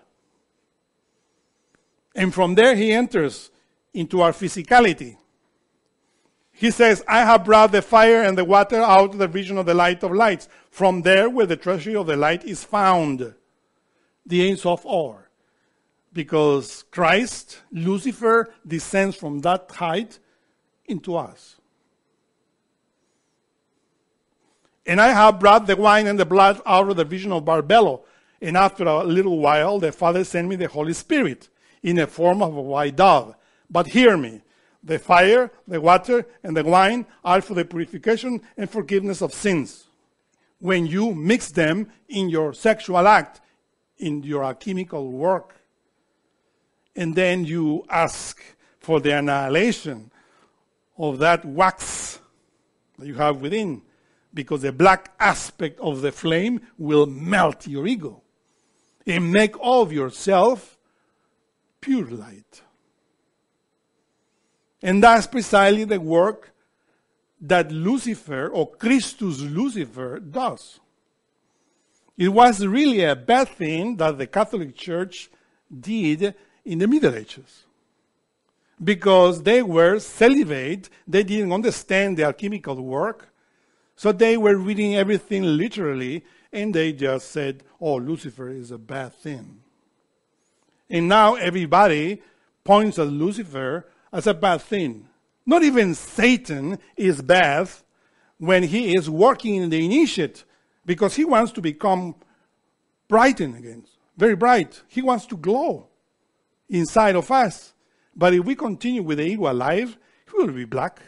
And from there he enters into our physicality. He says, I have brought the fire and the water out of the region of the light of lights, from there where the treasury of the light is found, the Ain Sof Or. Because Christ, Lucifer, descends from that height into us. And I have brought the wine and the blood out of the vision of Barbelo, and after a little while the Father sent me the Holy Spirit in the form of a white dove. But hear me, the fire, the water, and the wine are for the purification and forgiveness of sins. When you mix them in your sexual act, in your alchemical work, and then you ask for the annihilation of that wax that you have within, because the black aspect of the flame will melt your ego and make of yourself pure light. And that's precisely the work that Lucifer, or Christus Lucifer, does. It was really a bad thing that the Catholic Church did in the Middle Ages, because they were celibate, they didn't understand the alchemical work, so they were reading everything literally, and they just said, oh, Lucifer is a bad thing. And now everybody points at Lucifer as a bad thing. Not even Satan is bad when he is working in the initiate, because he wants to become brightened again, very bright. He wants to glow inside of us. But if we continue with the ego alive, he will be black.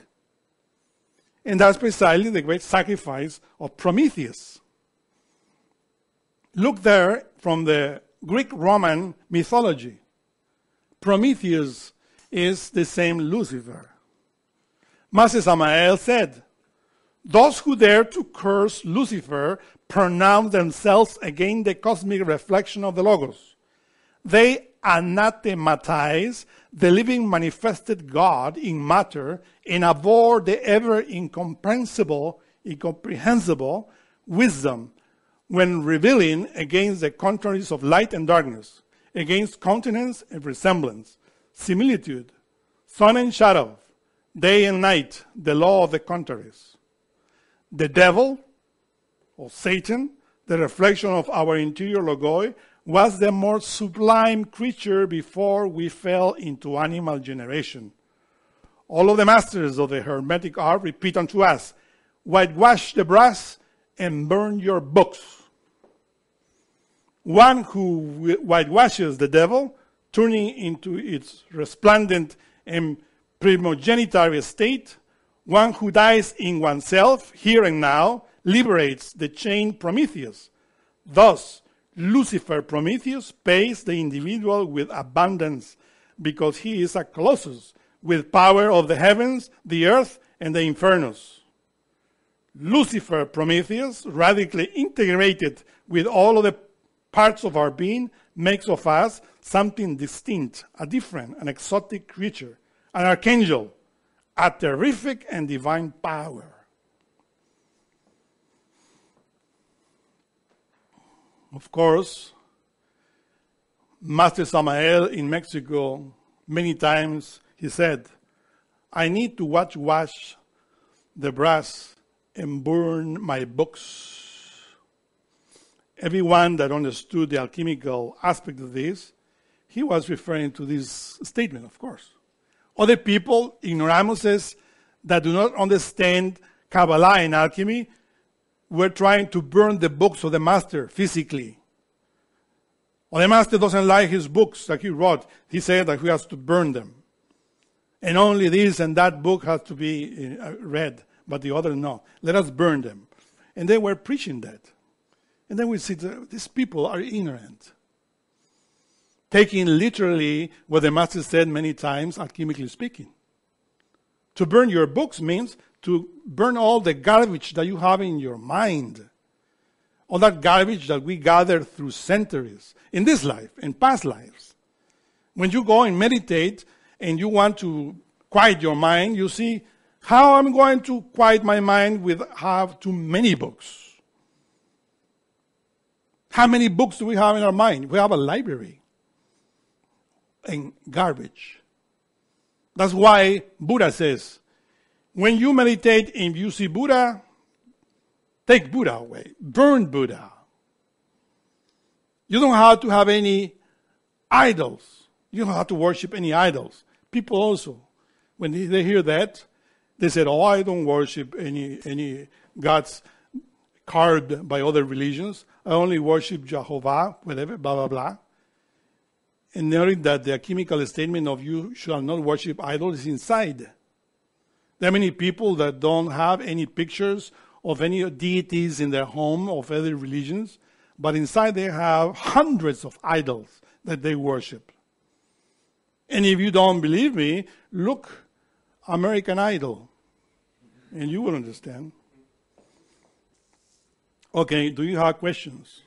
And that's precisely the great sacrifice of Prometheus. Look there from the Greek-Roman mythology. Prometheus is the same Lucifer. Master Samael said, those who dare to curse Lucifer pronounce themselves against the cosmic reflection of the Logos. They anathematize the living manifested God in matter and abhor the ever incomprehensible wisdom when rebelling against the contraries of light and darkness, against continence and resemblance, similitude, sun and shadow, day and night, the law of the contraries. The devil, or Satan, the reflection of our interior logoi, was the more sublime creature before we fell into animal generation. All of the masters of the Hermetic art repeat unto us, whitewash the brass and burn your books. One who whitewashes the devil, turning into its resplendent and primogenitary state, one who dies in oneself, here and now, liberates the chained Prometheus. Thus, Lucifer Prometheus pays the individual with abundance, because he is a colossus with power of the heavens, the earth, and the infernos. Lucifer Prometheus, radically integrated with all of the parts of our being, makes of us something distinct, a different, an exotic creature, an archangel, a terrific and divine power. Of course, Master Samael in Mexico, many times he said, I need to whitewash the brass and burn my books. Everyone that understood the alchemical aspect of this, he was referring to this statement, of course. Other people, ignoramuses, that do not understand Kabbalah and alchemy, we're trying to burn the books of the master physically. Well, the master doesn't like his books that he wrote. He said that he has to burn them. And only this and that book has to be read, but the other no. Let us burn them. And they were preaching that. And then we see that these people are ignorant, taking literally what the master said many times, alchemically speaking. To burn your books means to burn all the garbage that you have in your mind, all that garbage that we gather through centuries, in this life, in past lives. When you go and meditate and you want to quiet your mind, you see, how I'm going to quiet my mind with have too many books? How many books do we have in our mind? We have a library and garbage. That's why Buddha says, when you meditate and you see Buddha, take Buddha away, burn Buddha. You don't have to have any idols. You don't have to worship any idols. People also, when they hear that, they said, oh, I don't worship any gods carved by other religions. I only worship Jehovah, whatever, blah, blah, blah. And knowing that the alchemical statement of you shall not worship idols is inside. There are many people that don't have any pictures of any deities in their home of other religions, but inside they have hundreds of idols that they worship. And if you don't believe me, look American Idol, and you will understand. Okay, do you have questions?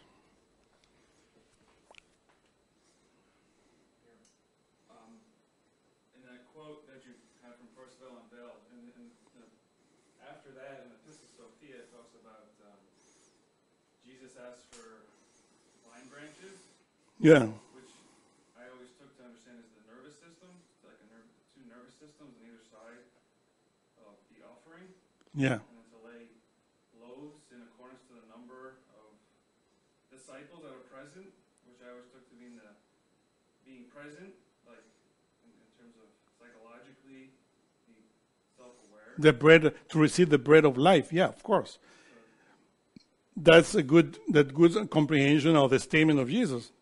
In that quote that you had from First Bell and Bell, and after that, in the Pistis Sophia, it talks about Jesus asked for vine branches. Yeah. Yeah. And to lay loaves in accordance to the number of disciples that are present, which I always took to mean the being present, like in terms of psychologically being self-aware. The bread to receive the bread of life, yeah, of course. That's a good comprehension of the statement of Jesus.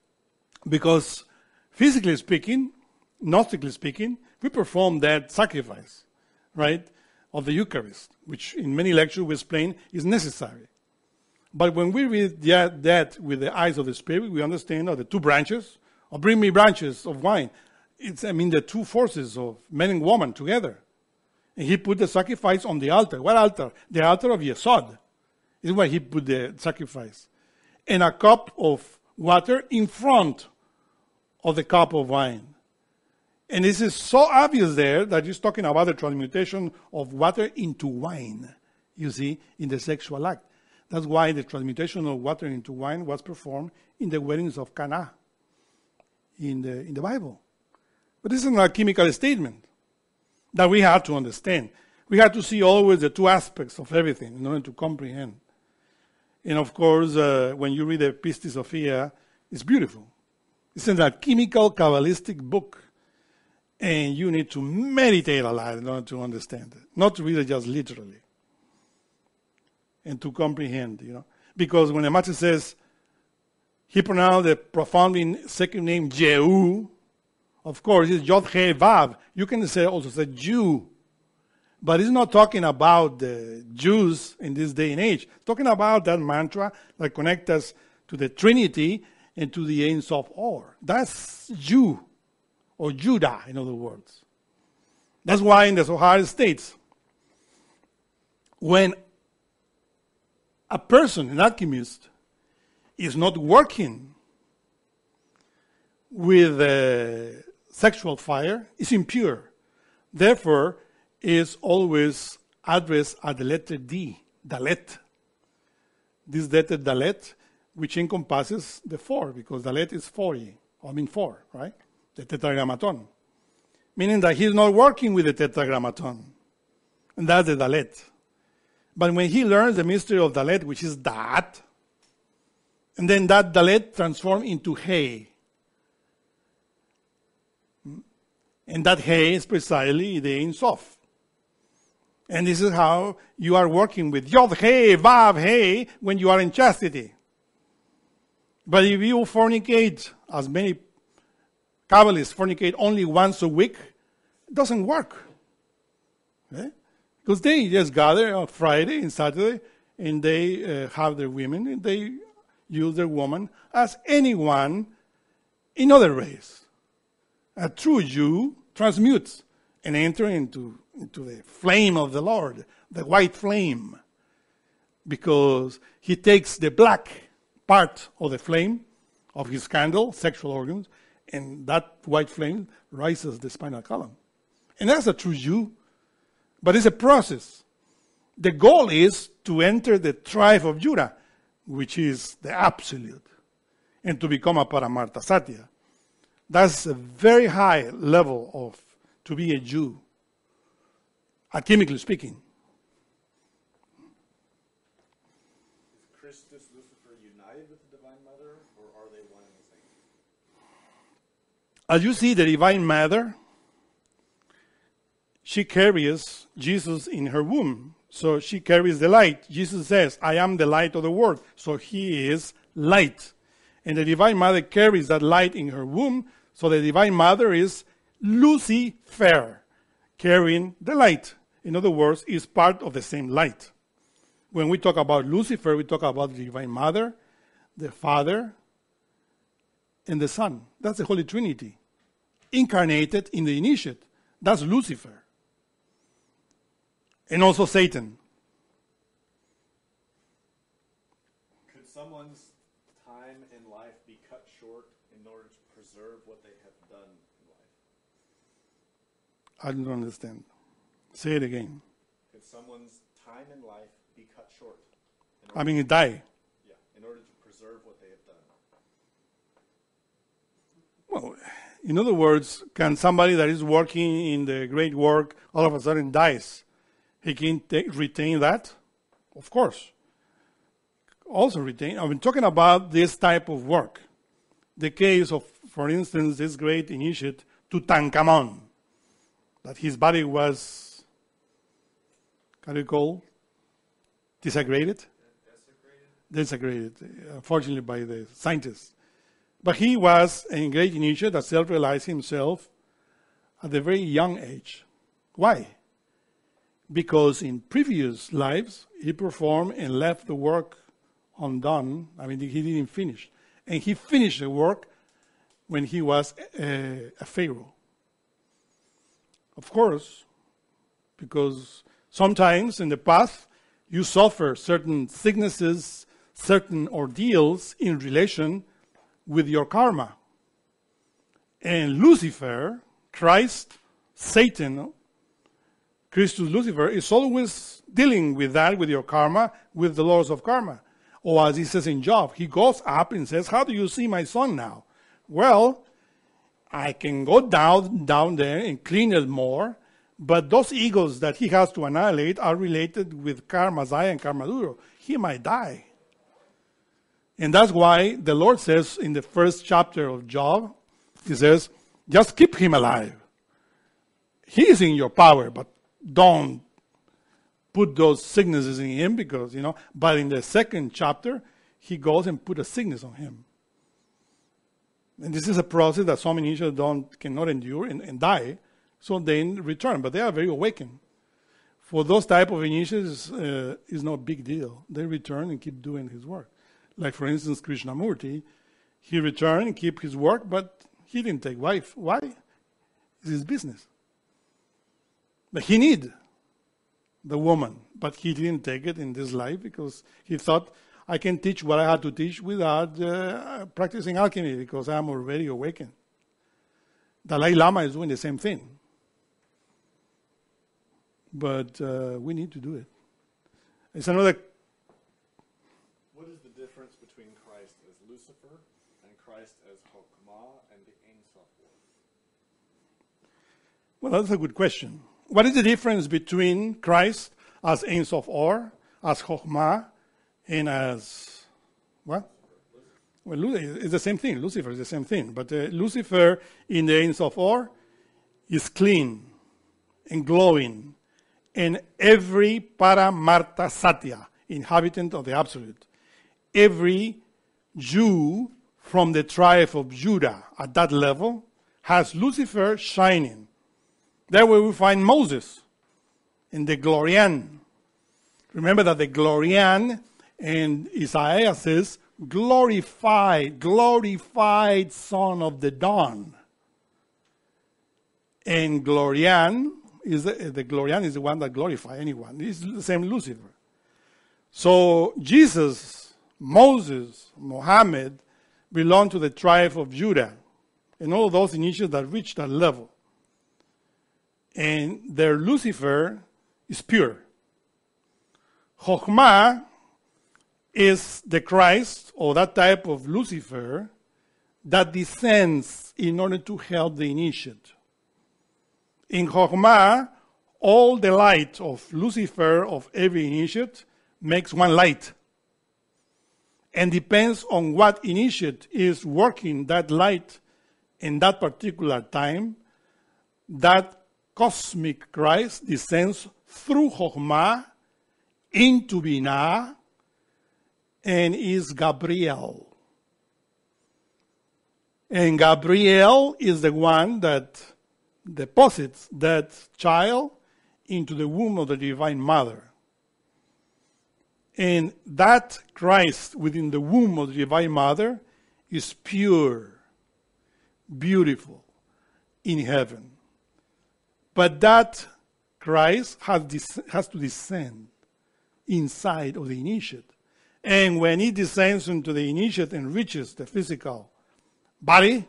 Because physically speaking, Gnostically speaking, we perform that sacrifice, right? Of the Eucharist, which in many lectures we explain is necessary. But when we read that with the eyes of the Spirit, we understand the two branches, or bring me branches of wine. The two forces of men and woman together. And he put the sacrifice on the altar. What altar? The altar of Yesod is where he put the sacrifice. And a cup of water in front of the cup of wine. And this is so obvious there that he's talking about the transmutation of water into wine, you see, in the sexual act. That's why the transmutation of water into wine was performed in the weddings of Cana in the Bible. But this is an alchemical statement that we have to understand. We have to see always the two aspects of everything in order to comprehend. And of course, when you read the Pistis Sophia, it's beautiful. It's an alchemical, Kabbalistic book. And you need to meditate a lot in order to understand it. Not really just literally. And to comprehend, Because when the master says, he pronounced the profound second name Jehu, of course, it's Yod-He-Vav. You can also say Jew. But he's not talking about the Jews in this day and age. He's talking about that mantra that connects us to the Trinity and to the Ain Sof Or. That's Jew. Or Judah, in other words. That's why in the Zohar states, when a person, an alchemist, is not working with sexual fire, is impure. Therefore, is always addressed at the letter D, Dalet. This letter Dalet, which encompasses the four, because Dalet is 4, right? The Tetragrammaton, meaning that he's not working with the Tetragrammaton, and that's the Dalet. But when he learns the mystery of Dalet, which is Dat, and then that Dalet transforms into He, and that He is precisely the Ain Sof. And this is how you are working with Yod-He-Vav-He when you are in chastity. But if you fornicate, as many Kabbalists fornicate only once a week, it doesn't work. Okay? Because they just gather on Friday and Saturday, and they have their women, and they use their woman as anyone in other ways. A true Jew transmutes and enters into the flame of the Lord, the white flame, because he takes the black part of the flame of his candle, sexual organs, and that white flame rises the spinal column. And that's a true Jew. But it's a process. The goal is to enter the tribe of Judah, which is the absolute, and to become a Paramarthasatya. That's a very high level of to be a Jew, alchemically speaking. Is Christus Lucifer united with the Divine Mother, or are they one and the same? As you see, the Divine Mother, she carries Jesus in her womb. So she carries the light. Jesus says, I am the light of the world. So he is light. And the Divine Mother carries that light in her womb. So the Divine Mother is Lucifer, carrying the light. In other words, is part of the same light. When we talk about Lucifer, we talk about the Divine Mother, the Father, and the Son. That's the Holy Trinity, incarnated in the initiate. That's Lucifer. And also Satan. Could someone's time in life be cut short in order to preserve what they have done in life? I don't understand. Say it again. Could someone's time in life be cut short? I mean, die. Yeah, in order to preserve what they have done. Well, in other words, can somebody that is working in the great work all of a sudden dies? He can retain that? Of course. Also retain, I've been talking about this type of work. The case of, for instance, this great initiate, Tutankhamun, that his body was, how do you call, desecrated? Desecrated, unfortunately, by the scientists. But he was a great initiate that self-realized himself at a very young age. Why? Because in previous lives, he performed and left the work undone. I mean, he didn't finish. And he finished the work when he was a pharaoh. Of course, because sometimes in the path, you suffer certain sicknesses, certain ordeals in relation with your karma. And Lucifer, Christ, Satan, Christus Lucifer is always dealing with that, with your karma, with the laws of karma. Or as he says in Job, he goes up and says, how do you see my son now? Well, I can go down there and clean it more, but those egos that he has to annihilate are related with Karma Zaya and Karma Duro. He might die. And that's why the Lord says in the first chapter of Job, he says, just keep him alive. He is in your power, but don't put those sicknesses in him because, you know, but in the second chapter, he goes and put a sickness on him. And this is a process that some initials cannot endure and die, so they return, but they are very awakened. For those type of initials, it's no big deal. They return and keep doing his work. Like, for instance, Krishnamurti, he returned and keep his work, but he didn't take wife. Why? It's his business. But he needed the woman, but he didn't take it in this life because he thought, I can teach what I had to teach without practicing alchemy because I'm already awakened. Dalai Lama is doing the same thing. But we need to do it. It's another. What is the difference between Christ as Lucifer and Christ as Chokmah and the Ain Sof? Well, that's a good question. What is the difference between Christ as Ain Sof Or, as Chokmah, and as what? Well, it's the same thing. Lucifer is the same thing. But Lucifer in the Ain Sof Or is clean and glowing, and every Paramarthasatya, inhabitant of the Absolute, every Jew from the tribe of Judah at that level has Lucifer shining. There we find Moses in the Glorian. Remember that the Glorian in Isaiah says, glorified, glorified son of the dawn. And Glorian is the Glorian is the one that glorifies anyone. It's the same Lucifer. So Jesus, Moses, Muhammad belong to the tribe of Judah and all those initiates that reached that level. And their Lucifer is pure. Chokmah is the Christ or that type of Lucifer that descends in order to help the initiate. In Chokmah, all the light of Lucifer of every initiate makes one light, and depends on what initiate is working that light in that particular time. That cosmic Christ descends through Chokmah into Binah and is Gabriel. And Gabriel is the one that deposits that child into the womb of the Divine Mother. And that Christ within the womb of the Divine Mother is pure, beautiful in heaven. But that Christ has to descend inside of the initiate. And when he descends into the initiate and reaches the physical body,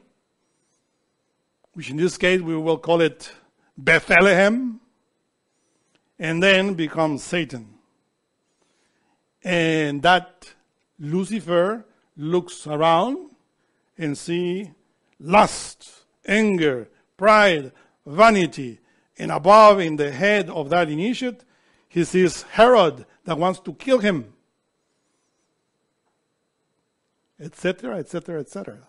which in this case we will call it Bethlehem, and then becomes Satan. And that Lucifer looks around and sees lust, anger, pride, vanity, and above in the head of that initiate, he sees Herod that wants to kill him, etc., etc., etc.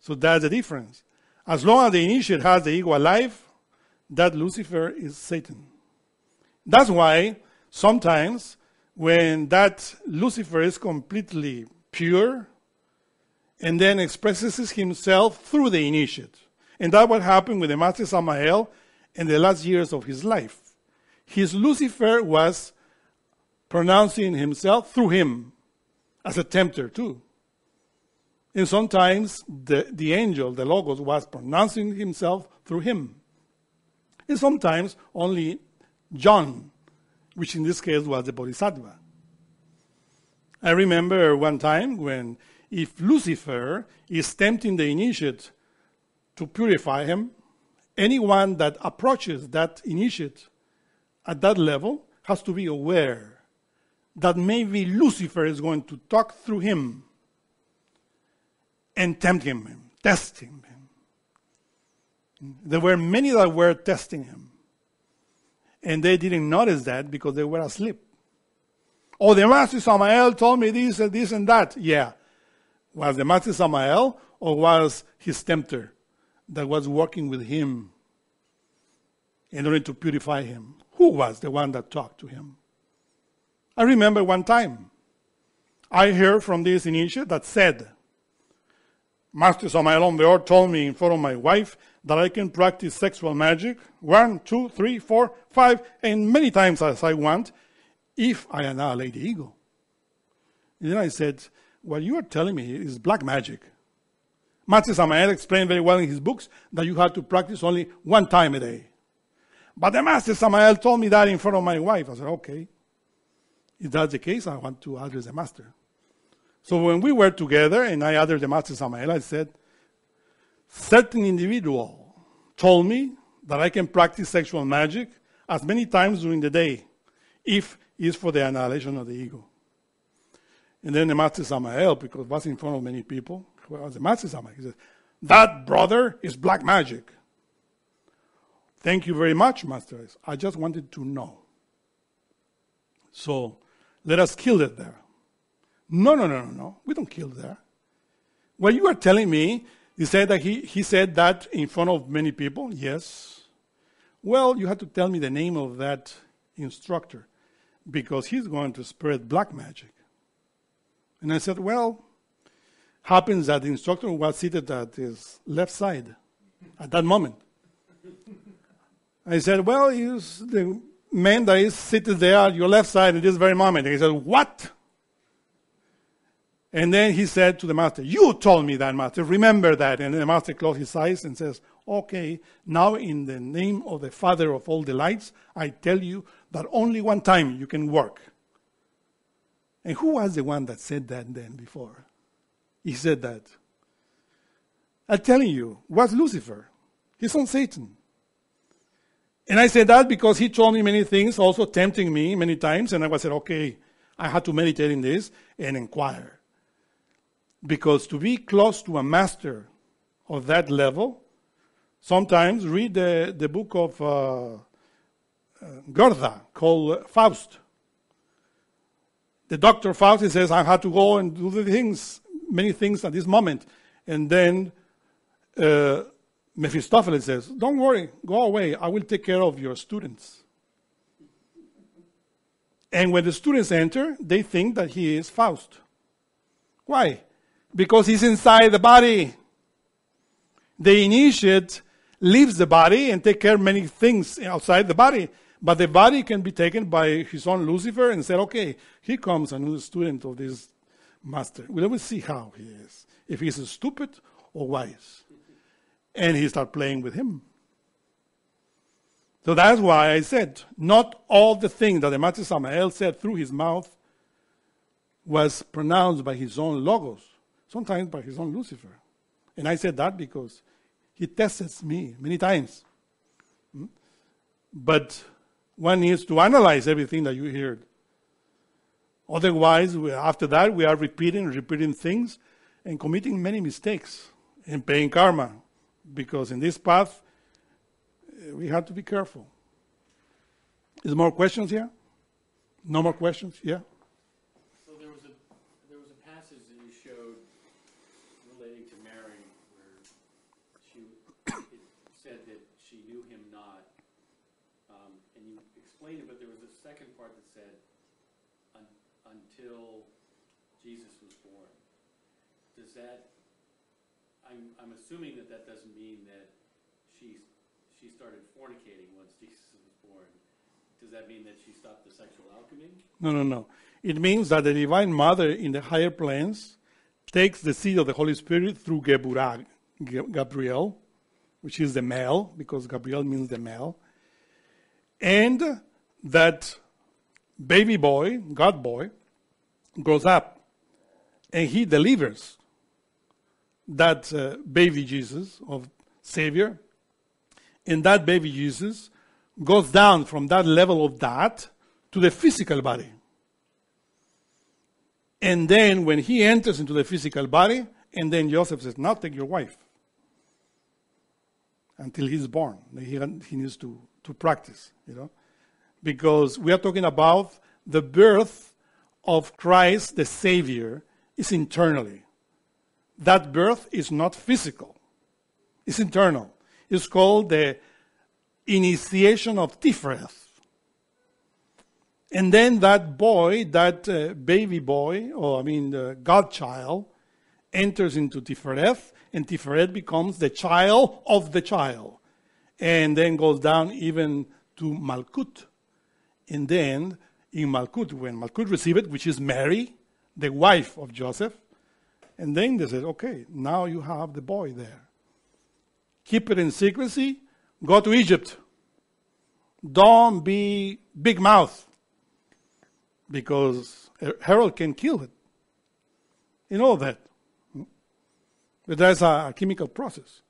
So that's the difference. As long as the initiate has the ego alive, that Lucifer is Satan. That's why sometimes when that Lucifer is completely pure and then expresses himself through the initiate. And that's what happened with the Master Samael in the last years of his life. His Lucifer was pronouncing himself through him as a tempter too. And sometimes the angel, the Logos, was pronouncing himself through him. And sometimes only John, which in this case was the Bodhisattva. I remember one time when if Lucifer is tempting the initiate to purify him, anyone that approaches that initiate at that level has to be aware that maybe Lucifer is going to talk through him and tempt him, test him. There were many that were testing him. And they didn't notice that because they were asleep. Oh, the Master Samael told me this and this and that. Yeah. Was the Master Samael or was his tempter that was working with him in order to purify him? Who was the one that talked to him? I remember one time I heard from this initiate that said, Master Samael Aun Weor told me in front of my wife that I can practice sexual magic 1, 2, 3, 4, 5 and many times as I want if I annihilate the ego. And then I said, what you are telling me is black magic. Master Samael explained very well in his books that you had to practice only one time a day. But the Master Samael told me that in front of my wife. I said, okay, if that's the case, I want to address the Master. So when we were together and I addressed the Master Samael, I said, certain individual told me that I can practice sexual magic as many times during the day if it's for the annihilation of the ego. And then the Master Samael, because it was in front of many people, well, the Master Samael, he said, that brother is black magic. Thank you very much, Master. I just wanted to know. So let us kill it there. No. We don't kill there. What you are telling me, you said that he said that in front of many people? Yes. Well, you have to tell me the name of that instructor because he's going to spread black magic. And I said, well, happens that the instructor was seated at his left side at that moment. I said, well, he's the man that is seated there at your left side at this very moment. And he said, what? And then he said to the Master, you told me that, Master, remember that. And then the Master closed his eyes and says, okay, now in the name of the Father of all the lights, I tell you that only one time you can work. And who was the one that said that then before? He said that. I'm telling you, was Lucifer. He's on Satan. And I said that because he told me many things, also tempting me many times. And I said, okay, I had to meditate in this and inquire. Because to be close to a master of that level sometimes read the book of Goethe called Faust. The Dr. Faust, he says, I had to go and do the things, many things at this moment. And then Mephistopheles says, don't worry, go away. I will take care of your students. And when the students enter, they think that he is Faust. Why? Because he's inside the body. The initiate leaves the body and take care of many things outside the body. But the body can be taken by his own Lucifer and said, okay, here comes a new student of this master. We'll always see how he is, if he's stupid or wise. And he starts playing with him. So that's why I said, not all the things that the Master Samael said through his mouth was pronounced by his own logos, sometimes by his own Lucifer. And I said that because he tests me many times. But one needs to analyze everything that you heard. Otherwise, after that, we are repeating things and committing many mistakes and paying karma. Because in this path, we have to be careful. Is there more questions here? No more questions? Yeah? So there was a passage that you showed relating to Mary where it said that she knew him not. And you explained it, but there was a second part that said, until Jesus was born. Does that... I'm assuming that doesn't mean that she started fornicating once Jesus was born. Does that mean that she stopped the sexual alchemy? No. It means that the Divine Mother in the higher planes takes the seed of the Holy Spirit through Geburah, Gabriel, which is the male, because Gabriel means the male. And that baby boy, God boy, grows up and he delivers that baby Jesus of Savior, and that baby Jesus goes down from that level of that to the physical body. And then when he enters into the physical body, and then Joseph says, now take your wife, until he's born. He needs to practice, because we are talking about the birth of Christ the Savior is internally. That birth is not physical. It's internal. It's called the initiation of Tifereth. And then that boy, that baby boy, or godchild, enters into Tifereth, and Tifereth becomes the child of the child. And then goes down even to Malkuth. And then in Malkuth, when Malkuth receives it, which is Mary, the wife of Joseph, and then they said, okay, now you have the boy there. Keep it in secrecy. Go to Egypt. Don't be big mouth. Because Herod can kill it. You know that. But there's a chemical process.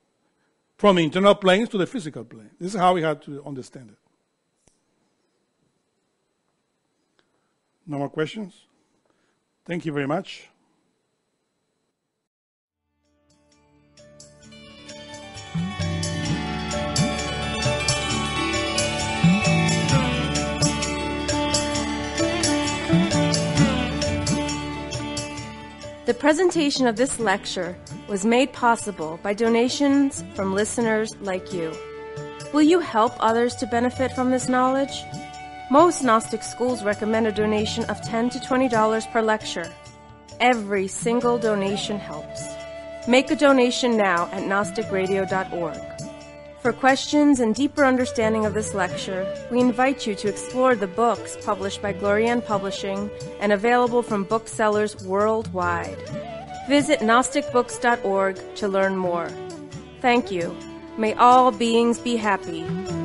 From internal planes to the physical plane. This is how we had to understand it. No more questions? Thank you very much. The presentation of this lecture was made possible by donations from listeners like you. Will you help others to benefit from this knowledge? Most Gnostic schools recommend a donation of $10 to $20 per lecture. Every single donation helps. Make a donation now at GnosticRadio.org. For questions and deeper understanding of this lecture, we invite you to explore the books published by Glorian Publishing and available from booksellers worldwide. Visit GnosticBooks.org to learn more. Thank you. May all beings be happy.